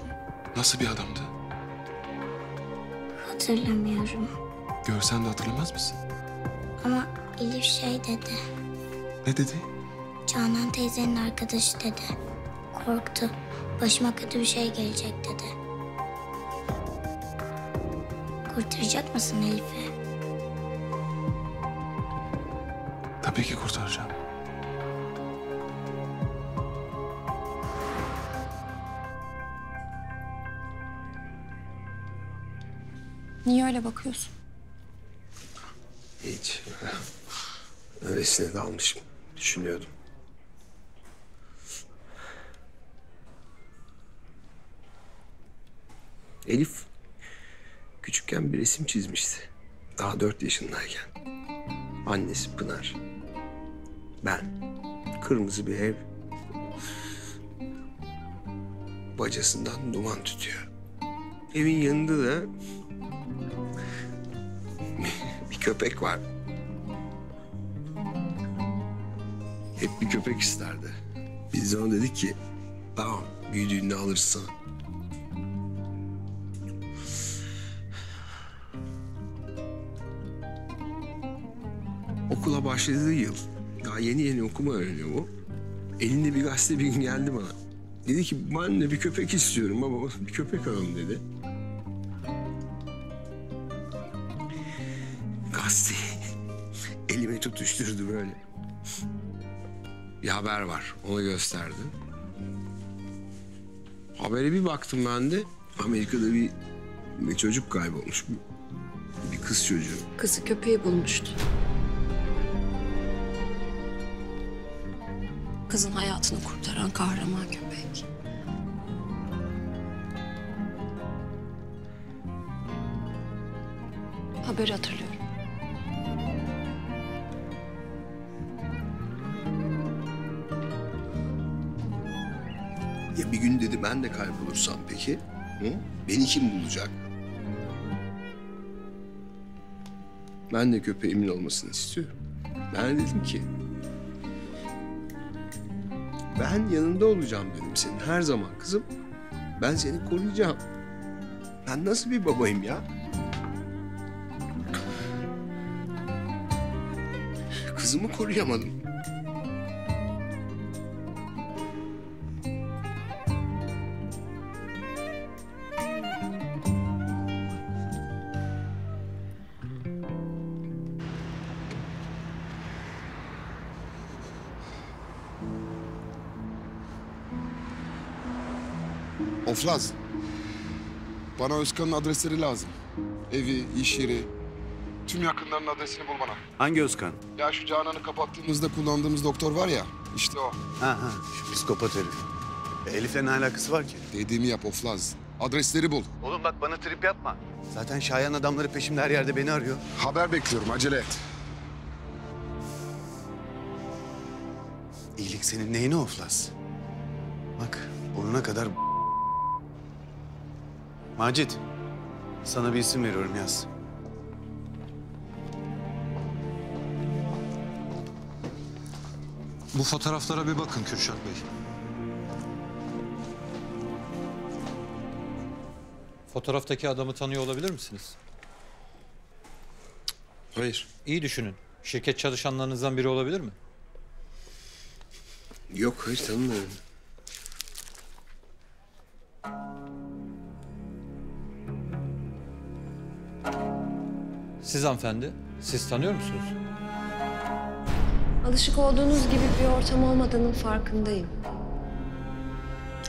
Nasıl bir adamdı? Hatırlamıyorum. Görsen de hatırlamaz mısın? Ama Elif şey dedi. Ne dedi? Canan teyzenin arkadaşı dedi. Korktu. Başıma kötü bir şey gelecek dedi. Kurtaracak mısın Elif'i? Tabii ki kurtaracağım. Niye öyle bakıyorsun? Hiç. Öylesine dalmışım. Düşünüyordum. Elif küçükken bir resim çizmişti. Daha dört yaşındayken. Annesi Pınar. Ben. Kırmızı bir ev. Bacasından duman tutuyor. Evin yanında da köpek var. Hep bir köpek isterdi. Biz de ona dedik ki tamam büyüdüğünde alırsın. Okula başladığı yıl daha yeni yeni okuma öğreniyor bu. Elinde bir gazete bir gün geldi bana. Dedi ki ben de bir köpek istiyorum baba, bir köpek alalım dedi. Elime tutuşturdu böyle. Bir haber var, onu gösterdi. Habere bir baktım ben de. Amerika'da bir, bir çocuk kaybolmuş. Bir, bir kız çocuğu. Kızı köpeği bulmuştu. Kızın hayatını kurtaran kahraman köpek. Haberi hatırlıyorum. Ya bir gün dedi ben de kaybolursam peki, hı? Beni kim bulacak? Ben de köpeğimin olmasını istiyorum. Ben dedim ki, ben yanında olacağım dedim senin her zaman kızım. Ben seni koruyacağım. Ben nasıl bir babayım ya? kızımı koruyamadım. Oflaz, bana Özkan'ın adresleri lazım. Evi, iş yeri, tüm yakınlarının adresini bul bana. Hangi Özkan? Ya şu Canan'ı kapattığımızda kullandığımız doktor var ya, işte o. Ha ha, şu psikopat herif. E, Elif'le ne alakası var ki? Dediğimi yap Oflaz, adresleri bul. Oğlum bak bana trip yapma. Zaten Şayan adamları peşimde her yerde beni arıyor. Haber bekliyorum, acele et. İyilik senin neyine Oflaz? Bak, burnuna kadar... Macit, sana bir isim veriyorum, yaz. Bu fotoğraflara bir bakın Kürşat Bey. Fotoğraftaki adamı tanıyor olabilir misiniz? Hayır. İyi düşünün. Şirket çalışanlarınızdan biri olabilir mi? Yok, hayır tanımıyorum. Siz hanımefendi, siz tanıyor musunuz? Alışık olduğunuz gibi bir ortam olmadığının farkındayım.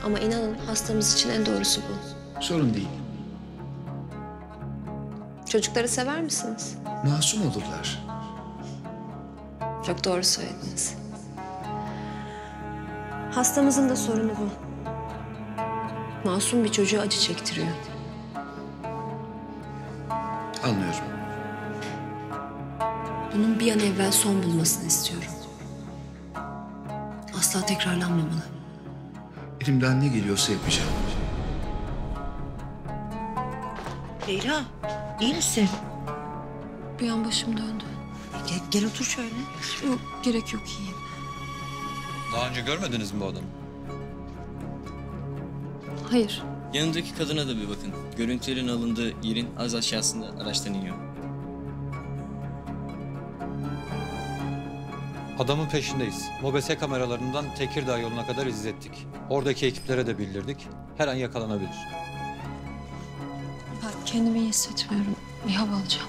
Ama inanın hastamız için en doğrusu bu. Sorun değil. Çocukları sever misiniz? Masum olurlar. Çok doğru söylediniz. Hastamızın da sorunu bu. Masum bir çocuğa acı çektiriyor. Anlıyorum. Bunun bir an evvel son bulmasını istiyorum. Asla tekrarlanmamalı. Elimden ne geliyorsa yapacağım. Leyla, iyi misin? Bir an başım döndü. Gel, gel otur şöyle. Yok, gerek yok, iyiyim. Daha önce görmediniz mi bu adamı? Hayır. Yanındaki kadına da bir bakın. Görüntülerin alındığı yerin az aşağısında araçtan iniyor. Adamın peşindeyiz. MOBESE kameralarından Tekirdağ yoluna kadar izlettik. Oradaki ekiplere de bildirdik. Her an yakalanabilir. Ben kendimi iyi hissetmiyorum. Bir hava alacağım.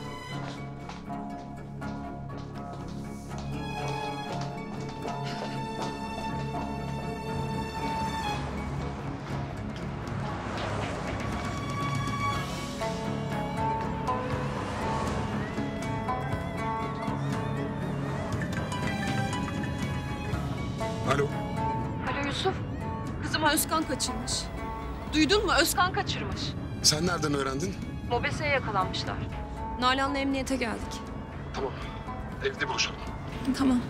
Alo. Alo Yusuf. Kızıma Özkan kaçırmış. Duydun mu? Özkan kaçırmış. Sen nereden öğrendin? MOBESE'ye yakalanmışlar. Nalan'la emniyete geldik. Tamam. Evde buluşalım. Tamam.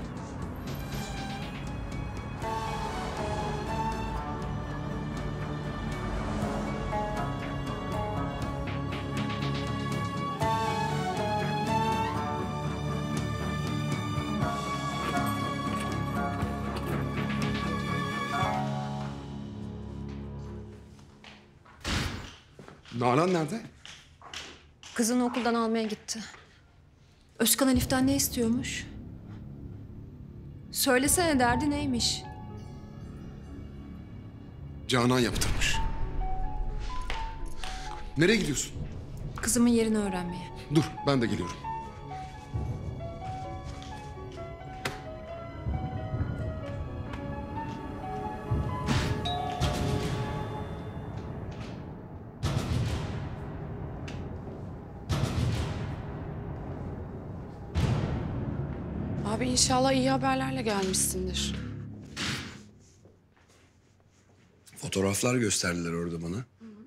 Nalan nerede? Kızını okuldan almaya gitti. Özkan Elif'ten ne istiyormuş? Söylesene, derdi neymiş? Canan yaptırmış. Nereye gidiyorsun? Kızımın yerini öğrenmeye. Dur, ben de geliyorum. Abi inşallah iyi haberlerle gelmişsindir. Fotoğraflar gösterdiler orada bana.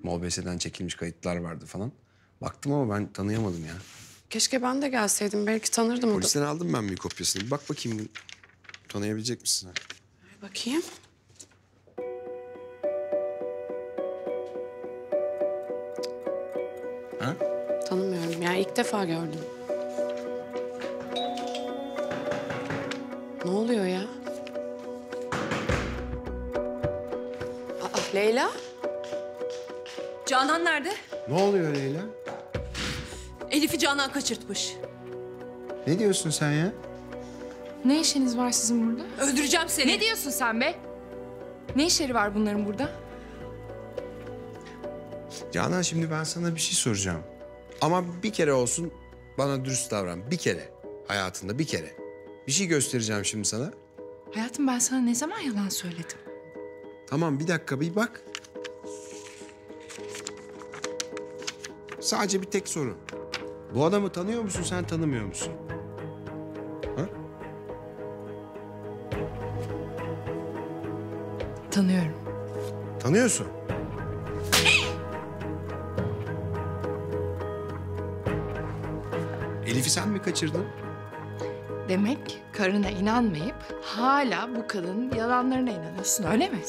MOBESE'den çekilmiş kayıtlar vardı falan. Baktım ama ben tanıyamadım ya. Keşke ben de gelseydim. Belki tanırdım. Polisten aldım ben bir kopyasını. Bir bak bakayım. Tanıyabilecek misin? Ver bakayım. Ha? Tanımıyorum. Yani ilk defa gördüm. Ne oluyor ya? Aa, Leyla? Canan nerede? Ne oluyor Leyla? Elif'i Canan kaçırtmış. Ne diyorsun sen ya? Ne işiniz var sizin burada? Öldüreceğim seni. Ne diyorsun sen be? Ne işleri var bunların burada? Canan, şimdi ben sana bir şey soracağım. Ama bir kere olsun bana dürüst davran. Bir kere. Hayatında bir kere. Bir şey göstereceğim şimdi sana. Hayatım, ben sana ne zaman yalan söyledim? Tamam, bir dakika bir bak. Sadece bir tek soru. Bu adamı tanıyor musun, sen tanımıyor musun? Ha? Tanıyorum. Tanıyorsun. Elif'i sen mi kaçırdın? Demek karına inanmayıp hala bu kadının yalanlarına inanıyorsun, öyle mi?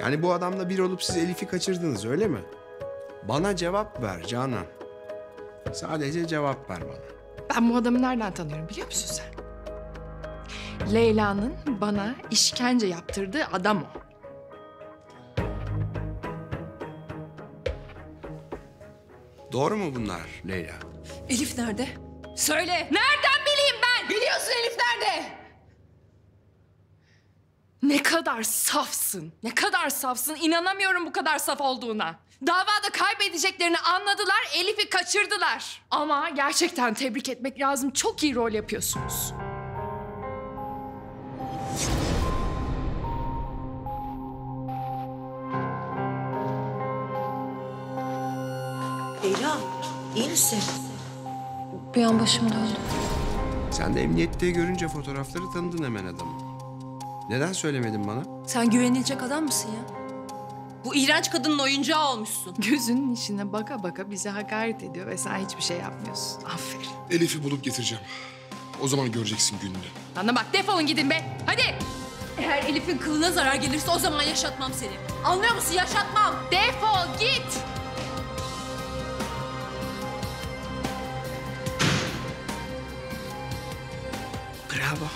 Yani bu adamla bir olup siz Elif'i kaçırdınız, öyle mi? Bana cevap ver Canan. Sadece cevap ver bana. Ben bu adamı nereden tanıyorum biliyor musun sen? Leyla'nın bana işkence yaptırdığı adam o. Doğru mu bunlar Leyla? Elif nerede? Söyle! Nereden bileyim ben? Biliyorsun Elif nerede? Ne kadar safsın, ne kadar safsın. İnanamıyorum bu kadar saf olduğuna. Davada kaybedeceklerini anladılar, Elif'i kaçırdılar. Ama gerçekten tebrik etmek lazım. Çok iyi rol yapıyorsunuz. Leyla, iyi misin? Bir an başım döndü. Sen de emniyette görünce fotoğrafları tanıdın hemen adamı. Neden söylemedin bana? Sen güvenilecek adam mısın ya? Bu iğrenç kadının oyuncağı olmuşsun. Gözünün içine baka baka bize hakaret ediyor ve sen hiçbir şey yapmıyorsun. Aferin. Elif'i bulup getireceğim. O zaman göreceksin gününü. Bana bak, defolun gidin be. Hadi. Eğer Elif'in kılına zarar gelirse o zaman yaşatmam seni. Anlıyor musun? Yaşatmam. Defol git. Bravo.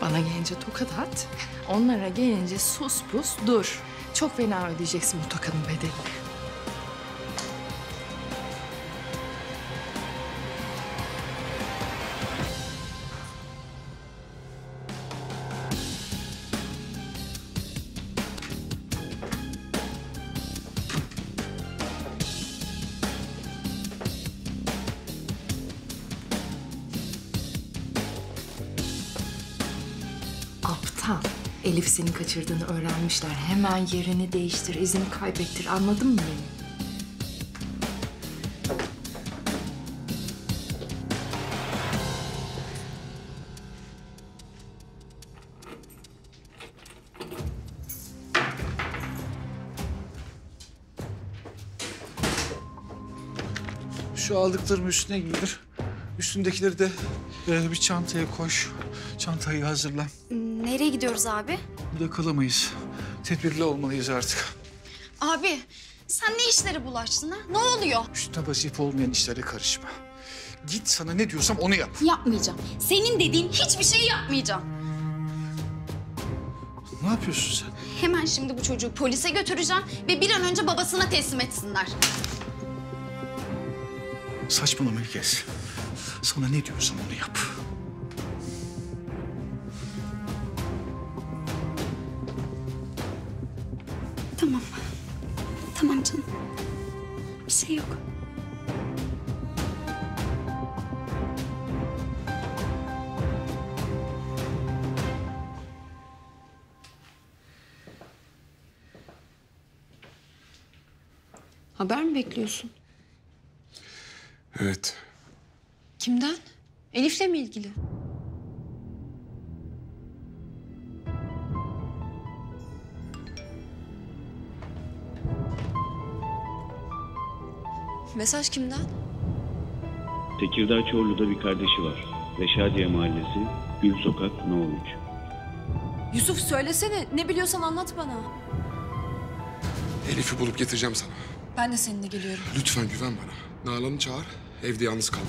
Bana gelince tokat at, onlara gelince sus pus dur. Çok fena ödeyeceksin bu tokanın bedelini. Aptal. Elif seni kaçırdığını öğrenmişler. Hemen yerini değiştir, izini kaybettir. Anladın mı beni? Şu aldıklarımı üstüne giydir. Üstündekileri de bir çantaya koş. Çantayı hazırla. Nereye gidiyoruz abi? Burada kalamayız. Tedbirli olmalıyız artık. Abi, sen ne işlere bulaştın ha? Ne oluyor? Üstüne vazife olmayan işlere karışma. Git, sana ne diyorsam onu yap. Yapmayacağım. Senin dediğin hiçbir şey yapmayacağım. Ne yapıyorsun sen? Hemen şimdi bu çocuğu polise götüreceğim ve bir an önce babasına teslim etsinler. Saçmalama Melkez. Sana ne diyorsam onu yap. Tamam. Tamam canım. Bir şey yok. Haber mi bekliyorsun? Evet. Kimden? Elif'le mi ilgili? Mesaj kimden? Tekirdağ Çorlu'da bir kardeşi var. Reşadiye Mahallesi, Gül Sokak, No üç. Yusuf, söylesene. Ne biliyorsan anlat bana. Elif'i bulup getireceğim sana. Ben de seninle geliyorum. Lütfen güven bana. Nalan'ı çağır, evde yalnız kalma.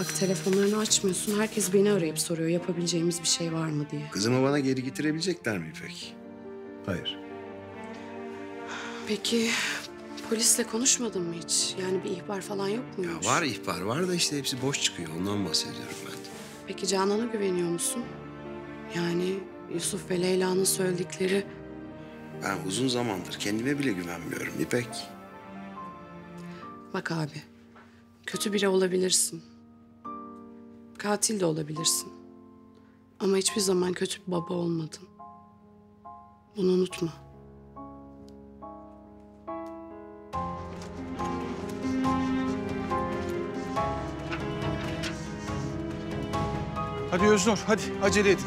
Bak telefonlarını açmıyorsun. Herkes beni arayıp soruyor yapabileceğimiz bir şey var mı diye. Kızımı bana geri getirebilecekler mi İpek? Hayır. Peki polisle konuşmadın mı hiç? Yani bir ihbar falan yok muymuş? Ya var ihbar var da işte hepsi boş çıkıyor. Ondan bahsediyorum ben de. Peki Canan'a güveniyor musun? Yani Yusuf ve Leyla'nın söyledikleri... Ben uzun zamandır kendime bile güvenmiyorum İpek. Bak abi, kötü biri olabilirsin. Katil de olabilirsin. Ama hiçbir zaman kötü bir baba olmadın. Bunu unutma. Hadi Öznur, hadi acele edin.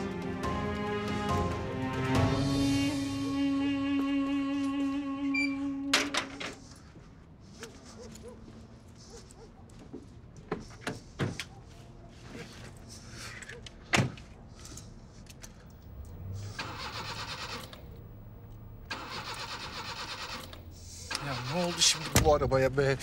Ne oldu şimdi bu arabaya be?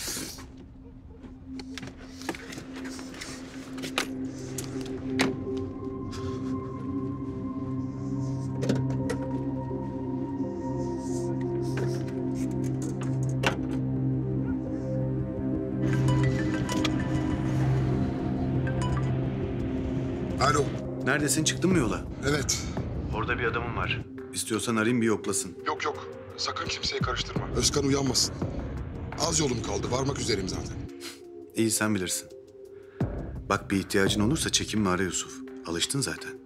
Alo. Neredesin? Çıktın mı yola? Evet. Orada bir adamım var. İstiyorsan arayayım bir yoklasın. Yok yok. Sakın kimseyi karıştırma. Özkan uyanmasın. Az yolum kaldı. Varmak üzereyim zaten. İyi sen bilirsin. Bak bir ihtiyacın olursa çekinme ara Yusuf. Alıştın zaten.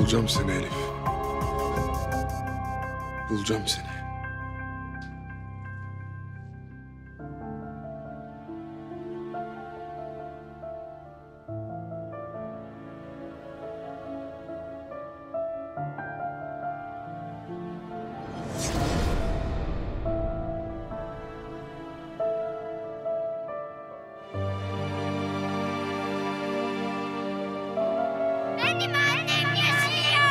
Bulacağım seni Elif. Bulacağım seni. Benim annem yaşıyor.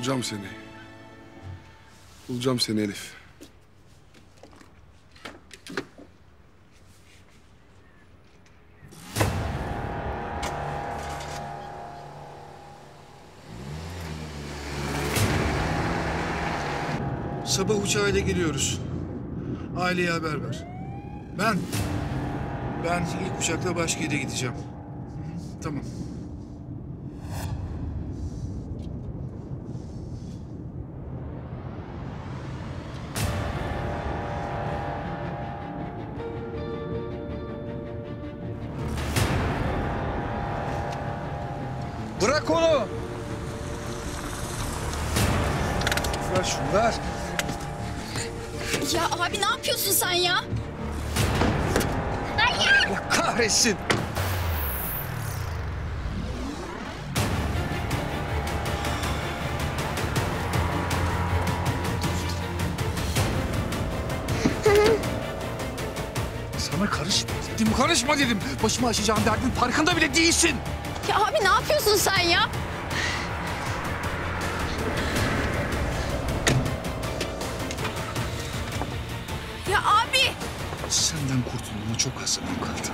Bulacağım seni. Bulacağım seni Elif. Sabah uçağıyla geliyoruz. Aileye haber ver. Ben... Ben ilk uçakla başka yere gideceğim. Tamam. Bırak onu! Ver şunu, ver. Ya abi ne yapıyorsun sen ya? Allah kahretsin! Sana karışma dedim, karışma dedim. Başıma açacağın derdin farkında bile değilsin. Ya abi ne yapıyorsun sen ya? Ya abi! Senden kurtulmama çok az zaman kaldı.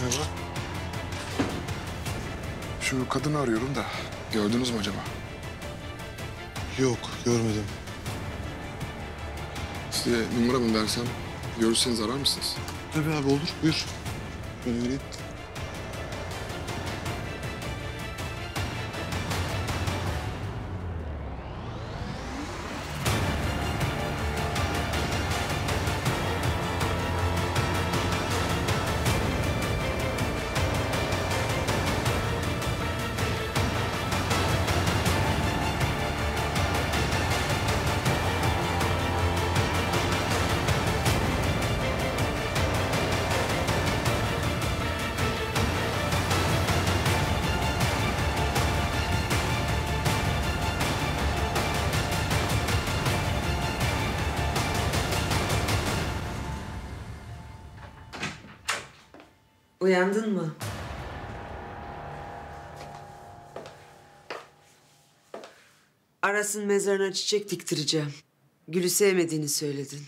Ne var? Şu kadını arıyorum da gördünüz mü acaba? Yok, görmedim. Size numaramı versem, görürseniz arar mısınız? Tabii abi, olur. Buyur. Böyle vereyim. Uyandın mı? Aras'ın mezarına çiçek diktireceğim. Gül'ü sevmediğini söyledin.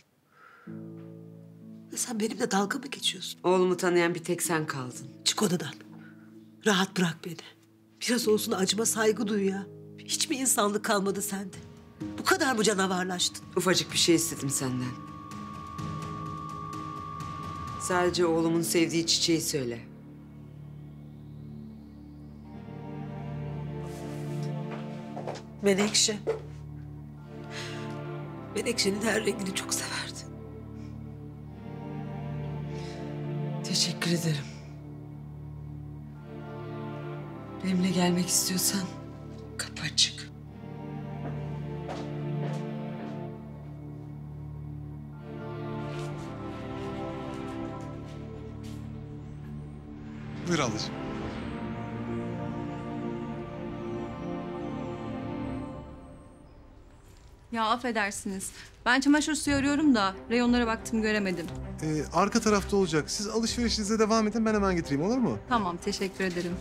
Sen benimle dalga mı geçiyorsun? Oğlumu tanıyan bir tek sen kaldın. Çık odadan. Rahat bırak beni. Biraz olsun acıma saygı duy ya. Hiç mi insanlık kalmadı sende? Bu kadar mı canavarlaştın? Ufacık bir şey istedim senden. Sadece oğlumun sevdiği çiçeği söyle. Menekşe. Menekşe'nin her rengini çok severdi. Teşekkür ederim. Benimle gelmek istiyorsan kapı açık. Buyur ablacığım. Ya affedersiniz. Ben çamaşır suyu arıyorum da reyonlara baktım göremedim. Ee, arka tarafta olacak. Siz alışverişinize devam edin, ben hemen getireyim, olur mu? Tamam, teşekkür ederim.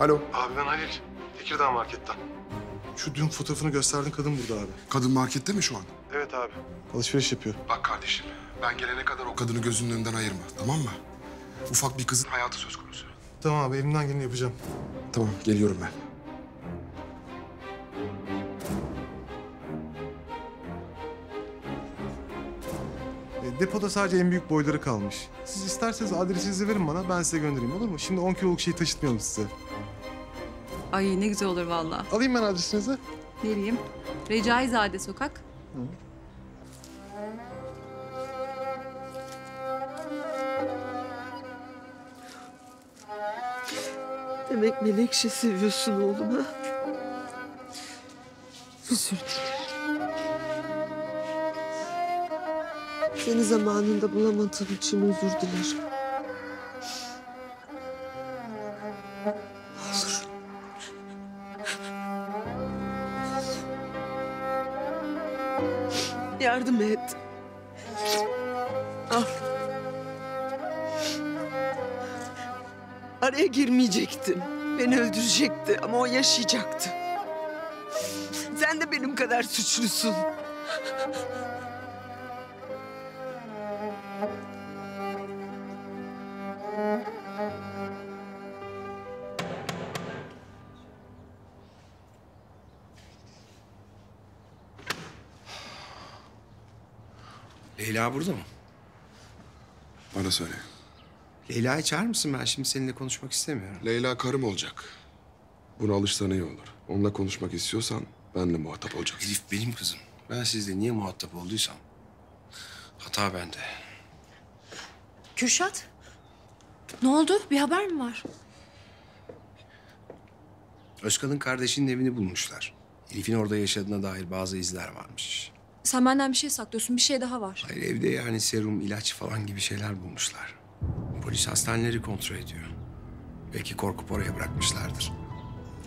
Alo. Abi ben Halil. Tekirdağ marketten. Şu dün fotoğrafını gösterdiğin kadın burada abi. Kadın markette mi şu an? Evet abi. Alışveriş yapıyor. Bak kardeşim, ben gelene kadar o kadını gözünün önünden ayırma, tamam mı? Ufak bir kızın hayatı söz konusu. Tamam abi, elimden geleni yapacağım. Tamam, geliyorum ben. E, depoda sadece en büyük boyları kalmış. Siz isterseniz adresinizi verin bana, ben size göndereyim, olur mu? Şimdi on kiloluk şeyi taşıtmayalım size. Ay ne güzel olur vallahi. Alayım ben adresinizi. Vereyim. Recaizade Sokak. Hı. Demek Melekşe seviyorsun oğlum ha? Özür dilerim. Seni zamanında bulamadığım için özür dilerim. Olur. Yardım et. Al. Araya girmeyecektim. Beni öldürecekti ama o yaşayacaktı. Sen de benim kadar suçlusun. Leyla burada mı? Bana söyle. Leyla'yı çağırır mısın? Ben şimdi seninle konuşmak istemiyorum. Leyla karım olacak. Buna alışsan iyi olur. Onunla konuşmak istiyorsan benimle muhatap olacaksın. Elif benim kızım. Ben sizle niye muhatap olduysam hata bende. Kürşat, ne oldu? Bir haber mi var? Özkan'ın kardeşinin evini bulmuşlar. Elif'in orada yaşadığına dair bazı izler varmış. Sen benden bir şey saklıyorsun. Bir şey daha var. Hayır, evde yani serum, ilaç falan gibi şeyler bulmuşlar. Polis hastaneleri kontrol ediyor. Belki korkup oraya bırakmışlardır.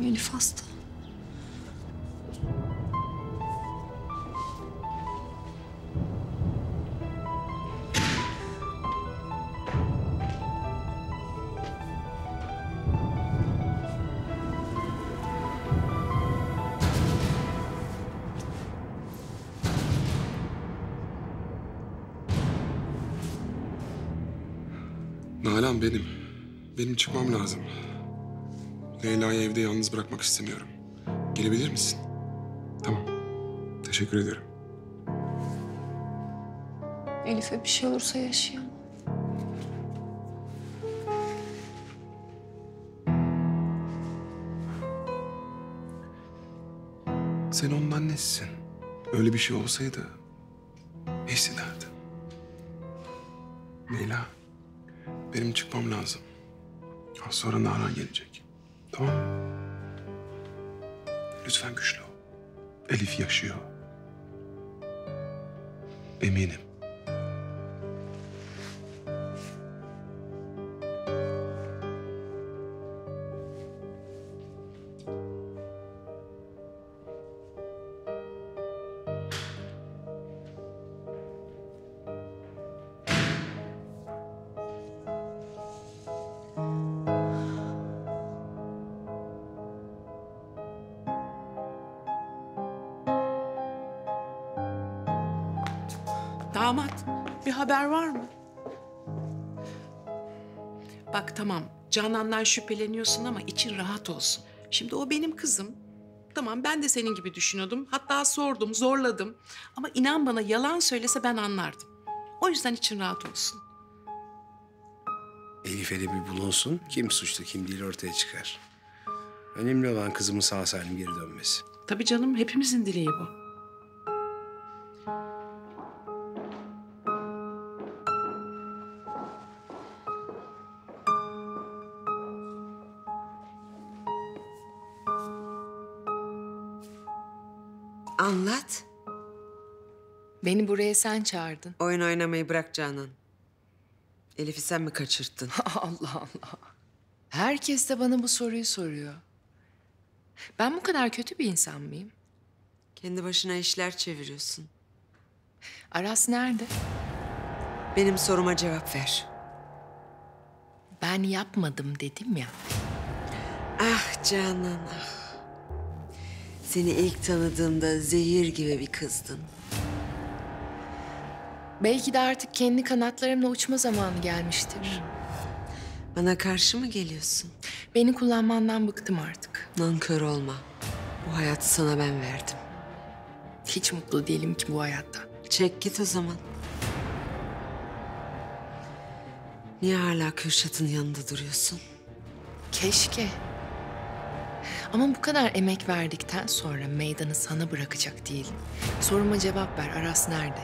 Elif hasta. Nalan benim. Benim çıkmam lazım. Leyla'yı evde yalnız bırakmak istemiyorum. Gelebilir misin? Tamam. Teşekkür ederim. Elif'e bir şey olursa yaşayamam. Sen onun annesisin. Öyle bir şey olsaydı ne hissederdin? Leyla. Benim çıkmam lazım. Az sonra Nana gelecek. Tamam mı? Lütfen güçlü ol. Elif yaşıyor. Eminim. Damat, bir haber var mı? Bak tamam, Canan'dan şüpheleniyorsun ama için rahat olsun. Şimdi o benim kızım. Tamam, ben de senin gibi düşünüyordum. Hatta sordum, zorladım. Ama inan bana yalan söylese ben anlardım. O yüzden için rahat olsun. Elif'e de bir bulunsun, kim suçlu kim değil ortaya çıkar. Önemli olan kızımın sağ salim geri dönmesi. Tabii canım, hepimizin dileği bu. Anlat. Beni buraya sen çağırdın. Oyun oynamayı bırak Canan. Elif'i sen mi kaçırttın? Allah Allah. Herkes de bana bu soruyu soruyor. Ben bu kadar kötü bir insan mıyım? Kendi başına işler çeviriyorsun. Aras nerede? Benim soruma cevap ver. Ben yapmadım dedim ya. Ah Canan ah. Seni ilk tanıdığımda zehir gibi bir kızdın. Belki de artık kendi kanatlarımla uçma zamanı gelmiştir. Bana karşı mı geliyorsun? Beni kullanmandan bıktım artık. Nankör olma. Bu hayatı sana ben verdim. Hiç mutlu değilim ki bu hayatta. Çek git o zaman. Niye hala Kürşat'ın yanında duruyorsun? Keşke. Ama bu kadar emek verdikten sonra meydanı sana bırakacak değilim. Soruma cevap ver. Aras nerede?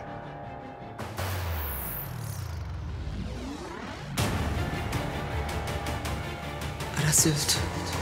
Aras öldü.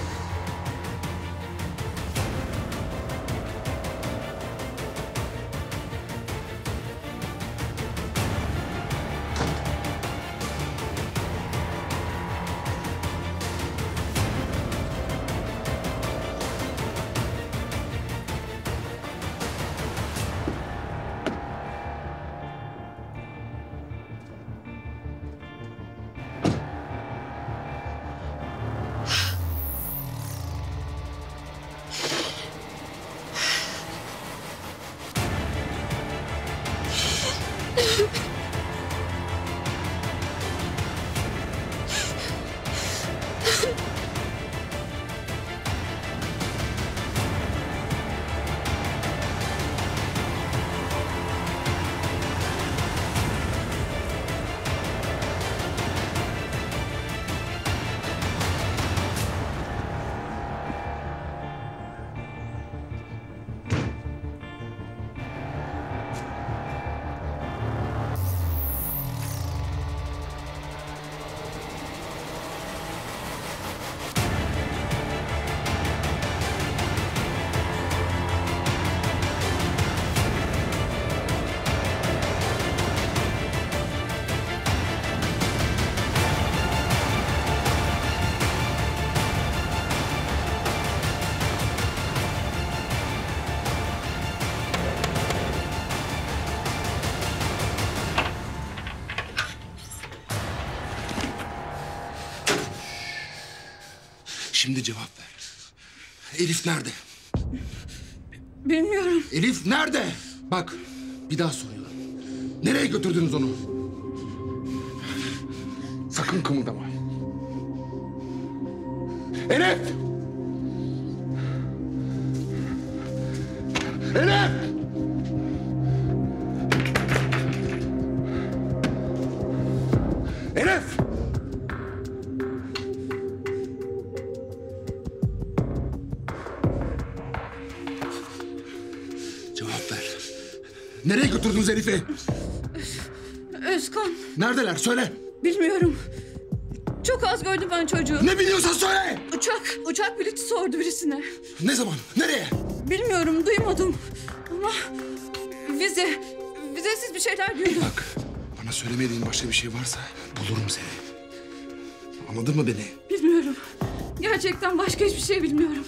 Şimdi cevap ver. Elif nerede? Bilmiyorum. Elif nerede? Bak, bir daha soruyorum. Nereye götürdünüz onu? Sakın kımıldama. Elif! Elif! Nereye götürdünüz Elif'i? Özkan. Neredeler? Söyle. Bilmiyorum. Çok az gördüm ben çocuğu. Ne biliyorsan söyle! Uçak, uçak bileti sordu birisine. Ne zaman? Nereye? Bilmiyorum, duymadım. Ama vize, vizesiz bir şeyler duydum. Bak, bana söylemediğin başka bir şey varsa bulurum seni. Anladın mı beni? Bilmiyorum. Gerçekten başka hiçbir şey bilmiyorum.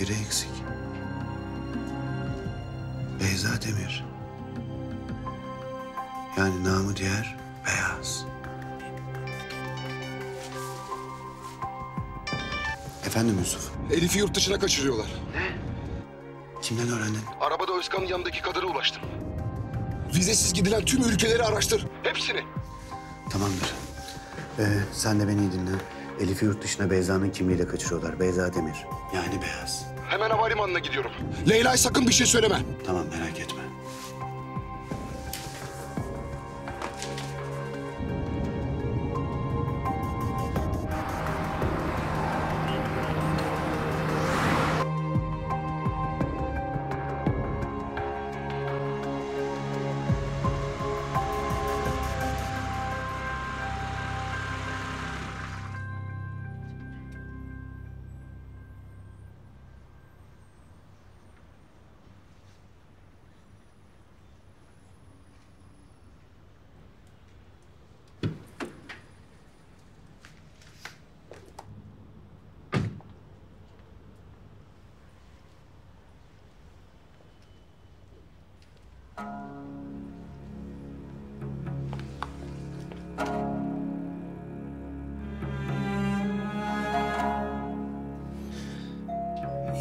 Biri eksik. Beyza Demir. Yani namı diğer Beyaz. Efendim Yusuf? Elif'i yurt dışına kaçırıyorlar. Ne? Kimden öğrendin? Arabada Özkan'ın yanındaki kadara ulaştım. Vizesiz gidilen tüm ülkeleri araştır. Hepsini. Tamamdır. Ee, sen de beni dinle. Elif'i yurt dışına Beyza'nın kimliğiyle kaçırıyorlar. Beyza Demir. Yani Beyaz. Hemen havalimanına gidiyorum. Leyla'ya sakın bir şey söyleme. Tamam, merak etme.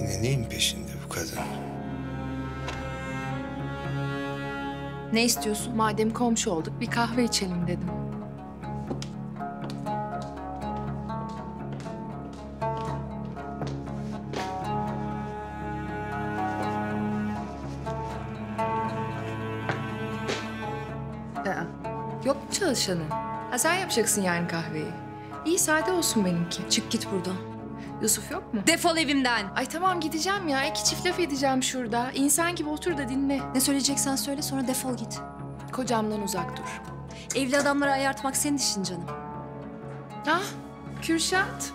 Yine neyin peşinde bu kadın? Ne istiyorsun? Madem komşu olduk, bir kahve içelim dedim. Yok mu çalışanın? Ha, sen yapacaksın yani kahveyi. İyi, sade olsun benimki. Çık git buradan. Yusuf yok mu? Defol evimden. Ay tamam, gideceğim ya. İki çift laf edeceğim şurada. İnsan gibi otur da dinle. Ne söyleyeceksen söyle, sonra defol git. Kocamdan uzak dur. Evli adamları ayartmak senin işin canım. Ah, Kürşat.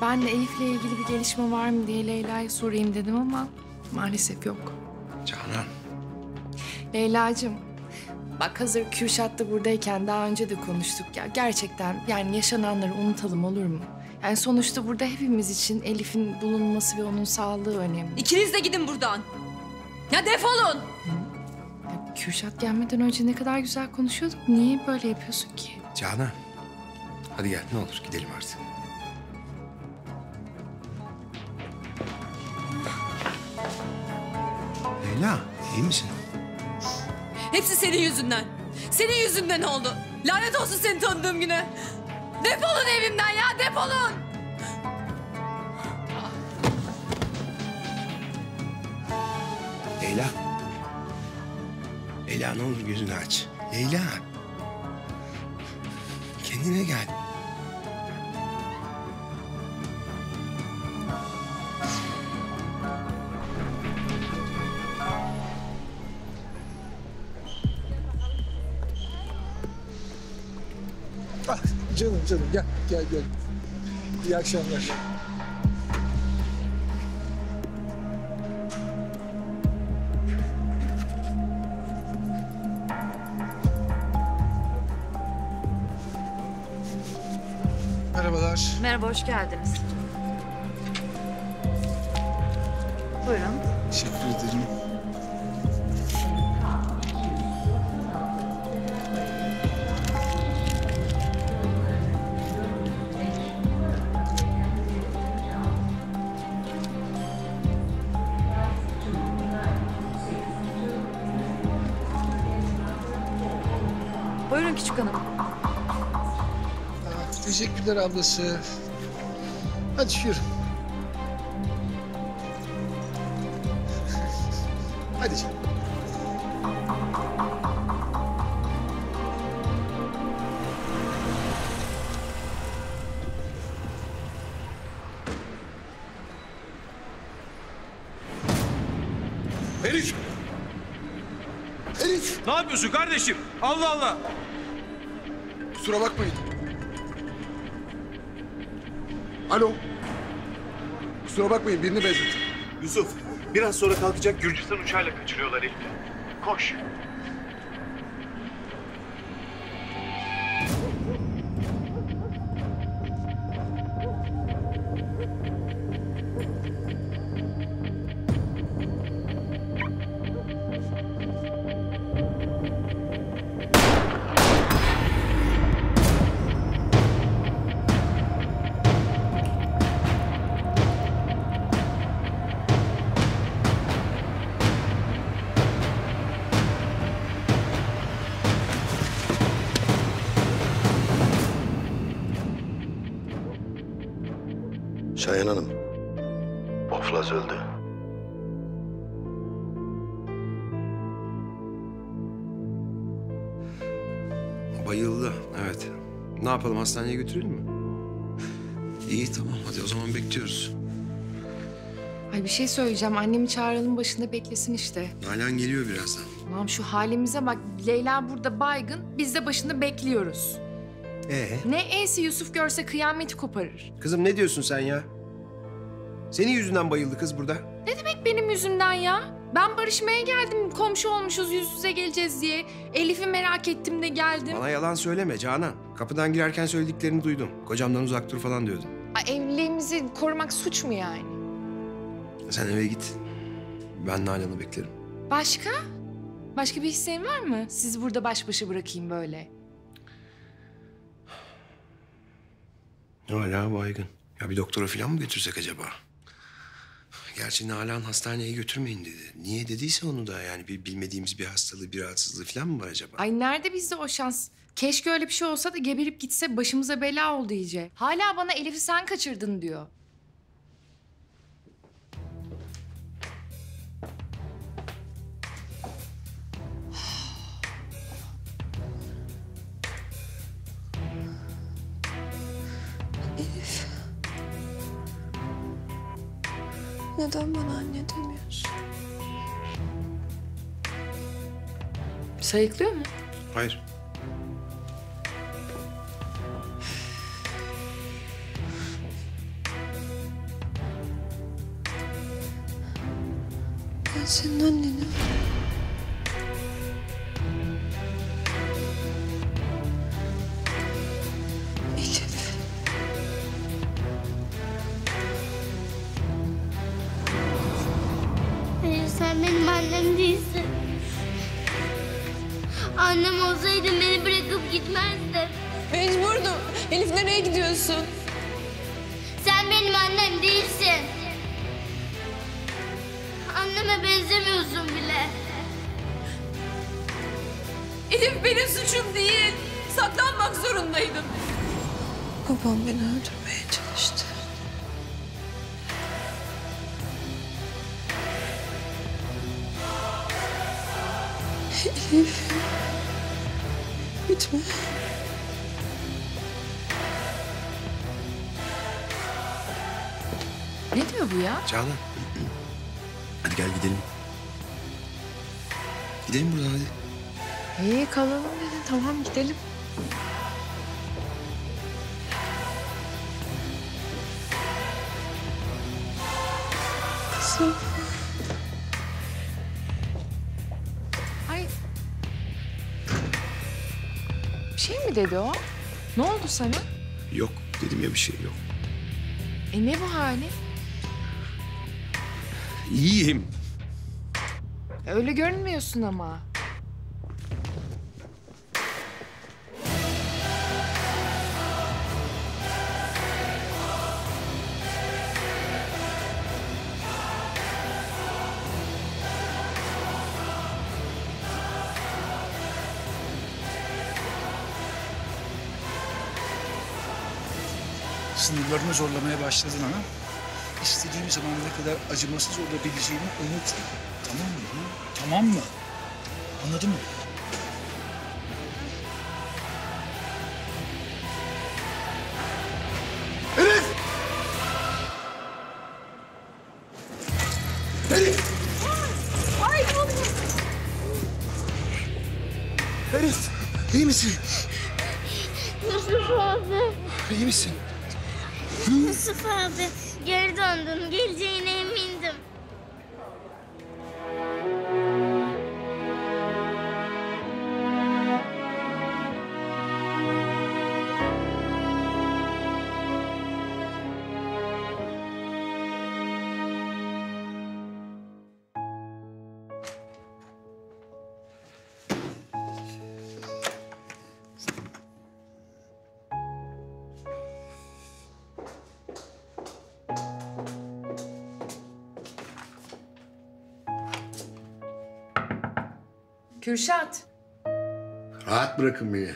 Ben de Elif'le ilgili bir gelişme var mı diye Leyla'ya sorayım dedim ama maalesef yok. Canan. Leyla'cığım. Bak, hazır Kürşat da buradayken daha önce de konuştuk ya. Gerçekten yani yaşananları unutalım, olur mu? Yani sonuçta burada hepimiz için Elif'in bulunması ve onun sağlığı önemli. İkiniz de gidin buradan. Ya defolun. Ya, Kürşat gelmeden önce ne kadar güzel konuşuyorduk. Niye böyle yapıyorsun ki? Canan, hadi gel ne olur gidelim artık. Leyla, iyi misin? Hepsi senin yüzünden. Senin yüzünden oldu. Lanet olsun seni tanıdığım güne. Defolun evimden ya, defolun. Leyla. Leyla ne olur gözünü aç. Leyla. Kendine gel. Ah, canım canım gel gel gel. İyi akşamlar. Merhabalar. Merhaba, hoş geldiniz. Buyurun. Teşekkür ederim. Buyurun küçük hanım. Aa, teşekkürler ablası. Hadi yürü. Hadi canım. Elif! Elif! Ne yapıyorsun kardeşim? Allah Allah! Kusura bakmayın. Alo. Kusura bakmayın, birini benzettim. Yusuf, biraz sonra kalkacak Gürcistan uçağıyla kaçırıyorlar Elif'i. Koş. Şahin Hanım, Oflaz öldü. Bayıldı, evet. Ne yapalım, hastaneye götürelim mi? İyi, tamam. Hadi o zaman bekliyoruz. Ay bir şey söyleyeceğim. Annemi çağıralım, başında beklesin işte. Nalan geliyor birazdan. Tamam, şu halimize bak. Leyla burada baygın, biz de başında bekliyoruz. Ee? Ne e'si, Yusuf görse kıyameti koparır. Kızım ne diyorsun sen ya? Senin yüzünden bayıldı kız burada. Ne demek benim yüzümden ya? Ben barışmaya geldim, komşu olmuşuz, yüz yüze geleceğiz diye. Elif'i merak ettim de geldim. Bana yalan söyleme Canan. Kapıdan girerken söylediklerini duydum. Kocamdan uzak dur falan diyordun. Aa, evliliğimizi korumak suç mu yani? Sen eve git. Ben Nalan'ı beklerim. Başka? Başka bir isteğin var mı? Sizi burada baş başa bırakayım böyle. Hala baygın. Ya bir doktora falan mı götürsek acaba? Gerçi Nalan hastaneye götürmeyin dedi. Niye dediyse onu da yani bir bilmediğimiz bir hastalığı, bir rahatsızlığı falan mı var acaba? Ay nerede bizde o şans? Keşke öyle bir şey olsa da geberip gitse, başımıza bela oldu iyice. Hala bana Elif'i sen kaçırdın diyor. Neden bana anne demiyorsun? Sayıklıyor mu? Hayır. Ben senin annenim. Sen benim annem değilsin. Annem olsaydın beni bırakıp gitmezdin. Mecburdum. Elif nereye gidiyorsun? Sen benim annem değilsin. Anneme benzemiyorsun bile. Elif benim suçum değil. Saklanmak zorundaydım. Babam beni öldürmeye çalıştı. Elif, gitme. Ne diyor bu ya? Canan, hadi gel gidelim. Gidelim buradan hadi. Ee, kalalım dedin, tamam gidelim. Kızım. Bir şey mi dedi o? Ne oldu sana? Yok. Dedim ya bir şey yok. E ne bu hali? İyiyim. Öyle görünmüyorsun ama. Sınırlarını zorlamaya başladın ama istediğim zaman ne kadar acımasız olabileceğimi unut. Tamam mı? Tamam mı? Anladın mı? Elif! Elif! Ay ne oldu? Elif, iyi misin? Yusuf abi. İyi misin? Yusuf abi, geri döndün. Geleceğine emindim. Kürşat. Rahat bırakın beni.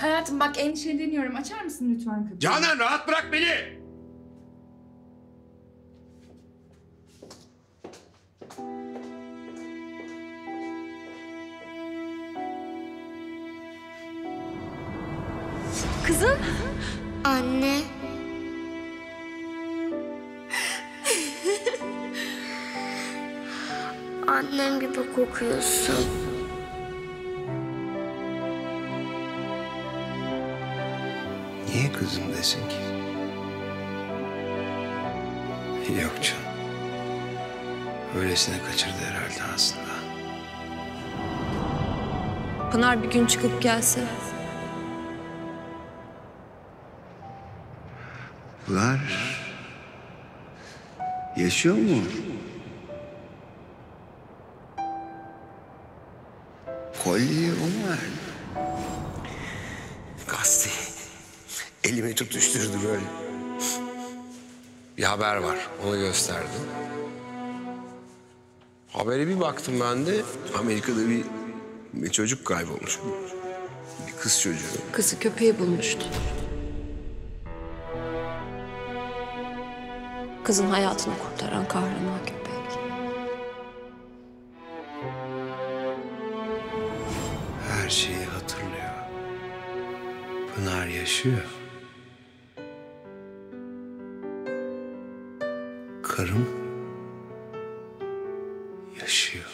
Hayatım bak endişeleniyorum. Açar mısın lütfen kapıyı? Canan rahat bırak beni! Kızım. Anne. Annem gibi kokuyorsun. Niye kızım desin ki? Yok canım. Öylesine kaçırdı herhalde aslında. Pınar bir gün çıkıp gelse. Pınar yaşıyor mu? Kolye o var. Gazete. Elimi tutuşturdu böyle. Bir haber var. Onu gösterdi. Habere bir baktım ben de. Amerika'da bir, bir çocuk kaybolmuş. Bir kız çocuğu. Kızı köpeği bulmuştu. Kızın hayatını kurtaran kahraman köpeği. Her şeyi hatırlıyor. Pınar yaşıyor. Karım yaşıyor.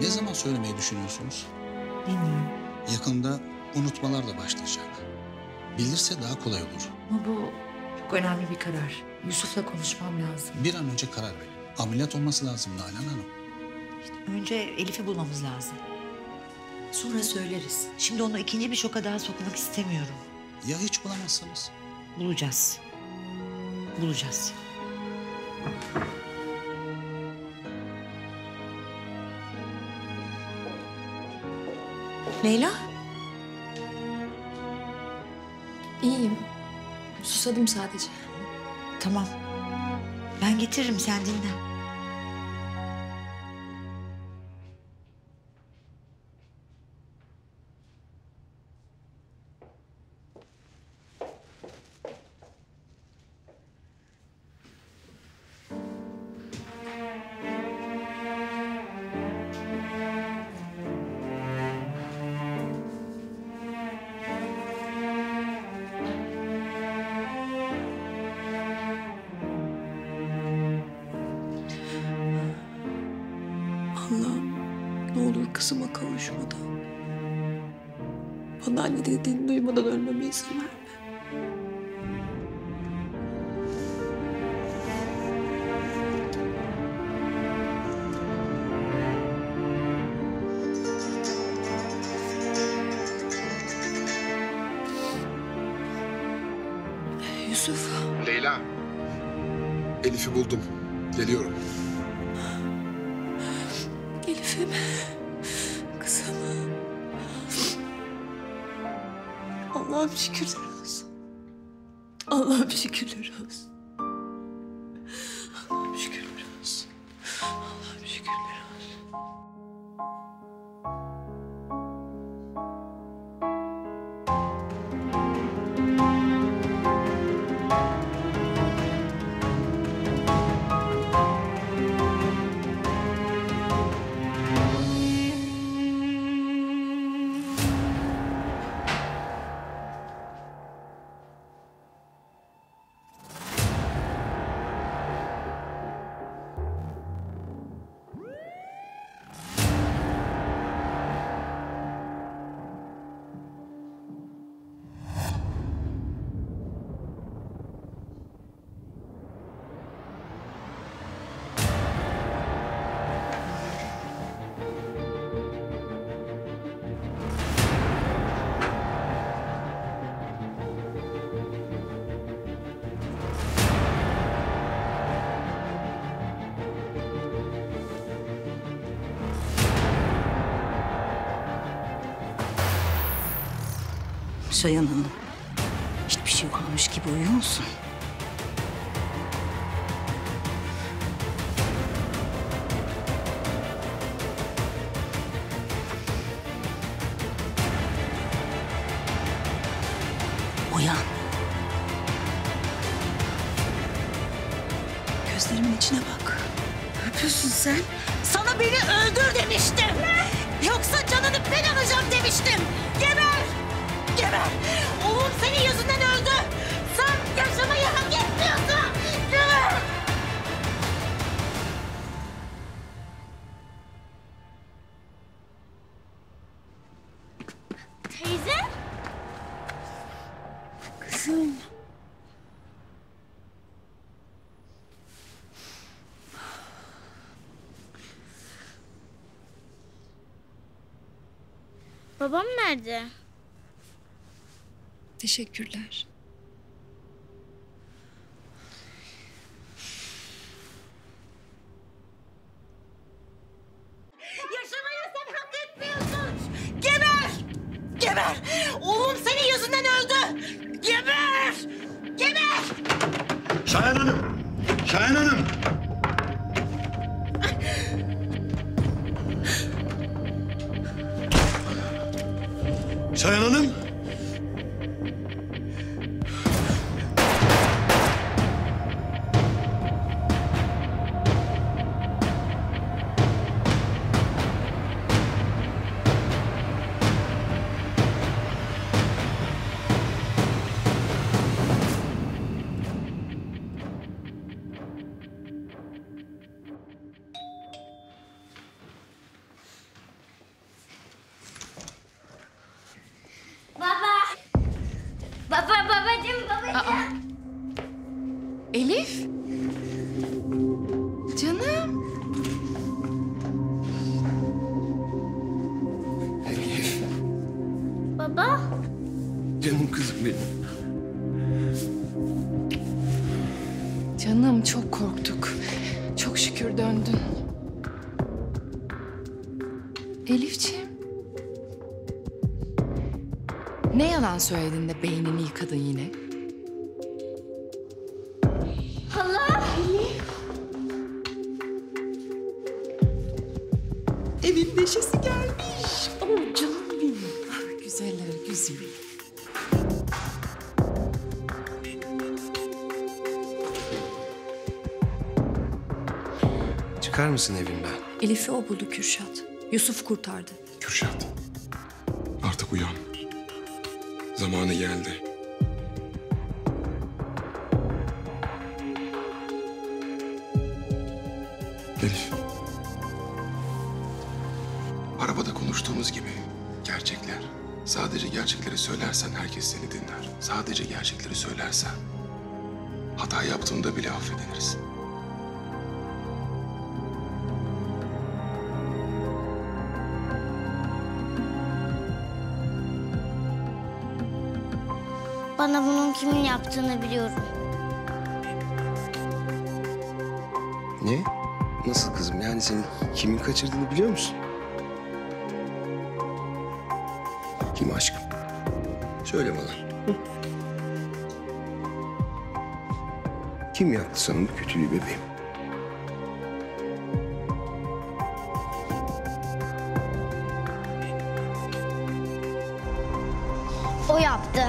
Ne zaman söylemeyi düşünüyorsunuz? Bilmiyorum. Yakında unutmalar da başlayacak. Bilirse daha kolay olur. Ama bu çok önemli bir karar. Yusuf'la konuşmam lazım. Bir an önce karar verin. Ameliyat olması lazım Nalan Hanım. İşte önce Elif'i bulmamız lazım. Sonra söyleriz. Şimdi onu ikinci bir şoka daha sokmak istemiyorum. Ya hiç bulamazsanız? Bulacağız. Bulacağız. Leyla? İyiyim. Susadım sadece. Tamam. Ben getiririm, sen dinle. Ne olur kızıma kavuşmadan, bana anne dediğini duymadan ölmeme izin verme. Yusuf. Leyla. Elif'i buldum. Geliyorum. Elif'im. Kızım. Allah'ım şükürler olsun. Allah'ım şükürler olsun. Allah'ım şükürler olsun. Allah'ım şükürler olsun. Şayan Hanım, hiçbir şey olmamış gibi uyuyor musun? Uyan. Gözlerimin içine bak. Ne yapıyorsun sen? Sana beni öldür demiştim. Ne? Yoksa canını ben alacağım demiştim. Geber! Geber! Oğlum senin yüzünden öldü! Sen yaşamayı hak etmiyorsun! Geber! Teyze? Kızım. Babam nerede? Teşekkürler. Yaşamayı sen hak etmiyorsun. Geber! Geber! Oğlum senin yüzünden öldü. Geber! Geber! Şahin Hanım! Şahin Hanım! Şahin Hanım! Elif? Canım. Elif. Baba. Canım kızım benim. Canım çok korktuk. Çok şükür döndün. Elifciğim. Ne yalan söyledin de beynini yıkadın yine? Evin neşesi gelmiş. Oh canım benim. Ah güzeller güzelim. Çıkar mısın evimden? Elif'i o buldu Kürşat. Yusuf kurtardı. Kürşat. Artık uyan. Zamanı geldi. Elif. Arabada konuştuğumuz gibi gerçekler. Sadece gerçekleri söylersen herkes seni dinler. Sadece gerçekleri söylersen hata yaptığında bile affedilirsin. Bana bunun kimin yaptığını biliyorum. Ne? Nasıl kızım? Yani seni kimin kaçırdığını biliyor musun? Kim aşkım? Söyle bana. Hı. Kim yaptı sana bu kötülüğü bebeğim? O yaptı.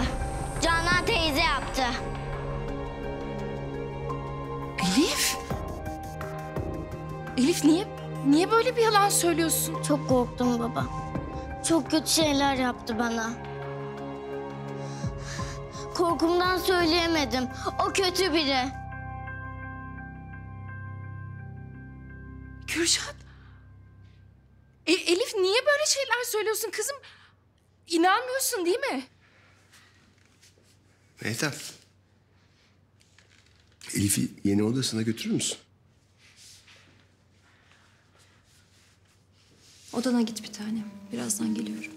Canan teyze yaptı. Elif? Elif niye, niye böyle bir yalan söylüyorsun? Çok korktum baba. Çok kötü şeyler yaptı bana. Korkumdan söyleyemedim. O kötü biri. Kürşat. E, Elif niye böyle şeyler söylüyorsun kızım? İnanmıyorsun değil mi? Meltem. Elif'i yeni odasına götürür müsün? Odana git bir tanem. Birazdan geliyorum.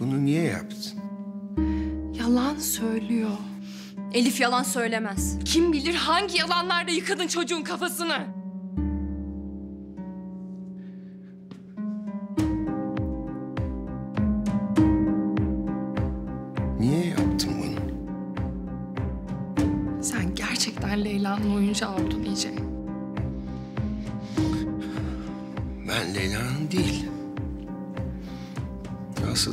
Bunu niye yaptın? Yalan söylüyor. Elif yalan söylemez. Kim bilir hangi yalanlarla yıkadın çocuğun kafasını? Niye yaptın bunu? Sen gerçekten Leyla'nın oyuncağı oldun iyice. Ben Leyla'nın değil. Asıl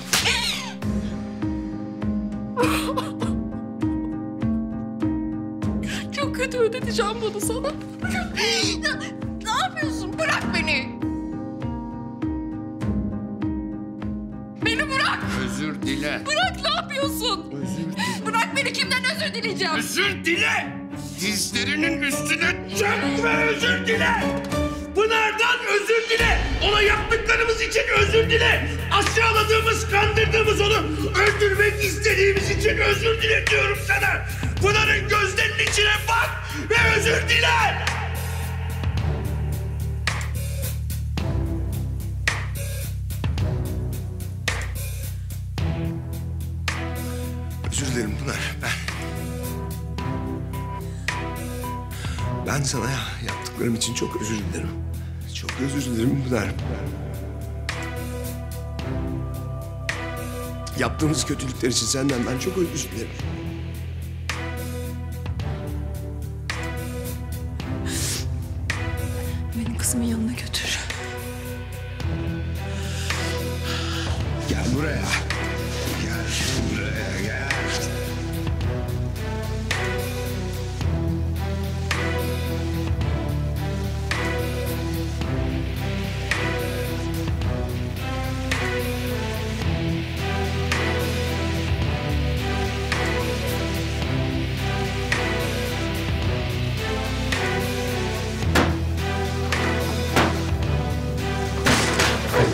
Çok kötü ödeteceğim bunu sana. Ya, ne yapıyorsun? Bırak beni. Beni bırak. Özür dile. Bırak, ne yapıyorsun? Özür dile. Bırak beni, kimden özür dileyeceğim? Özür dile. Dizlerinin üstüne çök ve özür dile. Pınar'dan özür dile. Ona yaptıklarımız için özür dile. Aşağıladığımız, kandırdığımız onu öldürmek istediğimiz için özür dile diyorum sana. Pınar'ın gözlerinin içine bak ve özür dile. Özür dilerim Pınar. Ben... Ben sana yaptıklarım için çok özür dilerim. Çok özür dilerim Pınar. Yaptığımız kötülükler için senden ben çok özür dilerim. Benim kızımın yanına götür. Gel buraya. Gel buraya gel.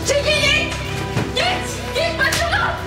Çekil git! Git! Git başımdan!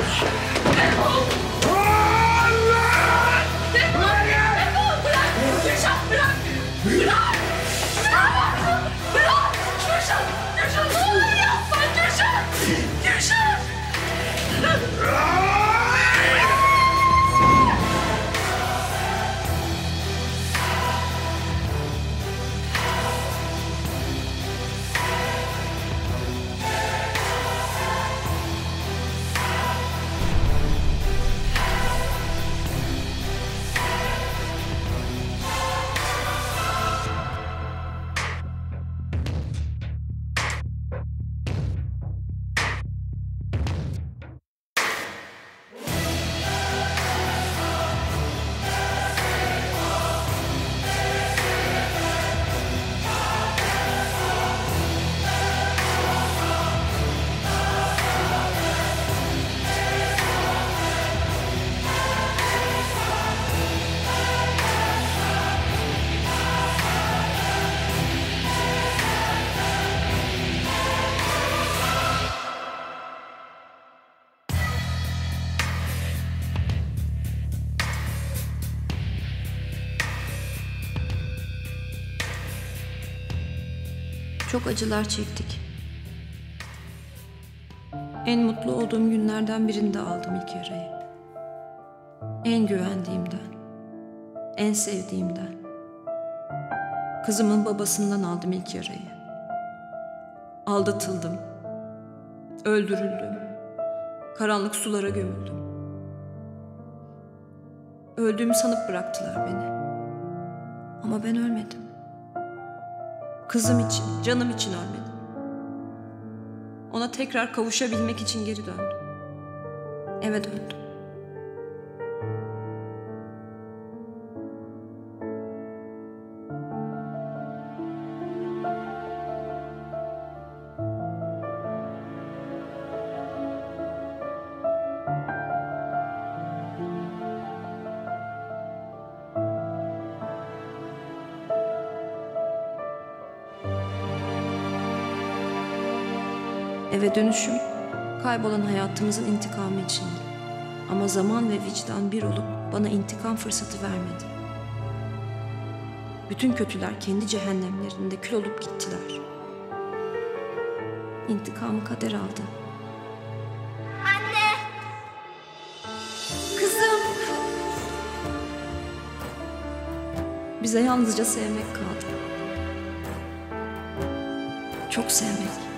Çok acılar çektik. En mutlu olduğum günlerden birinde aldım ilk yarayı. En güvendiğimden, en sevdiğimden. Kızımın babasından aldım ilk yarayı. Aldatıldım, öldürüldüm, karanlık sulara gömüldüm. Öldüğümü sanıp bıraktılar beni. Ama ben ölmedim. Kızım için, canım için ölmedim. Ona tekrar kavuşabilmek için geri döndüm. Eve döndüm. Eve dönüşüm, kaybolan hayatımızın intikamı içindi. Ama zaman ve vicdan bir olup bana intikam fırsatı vermedi. Bütün kötüler kendi cehennemlerinde kül olup gittiler. İntikamı kader aldı. Anne! Kızım! Bize yalnızca sevmek kaldı. Çok sevmek.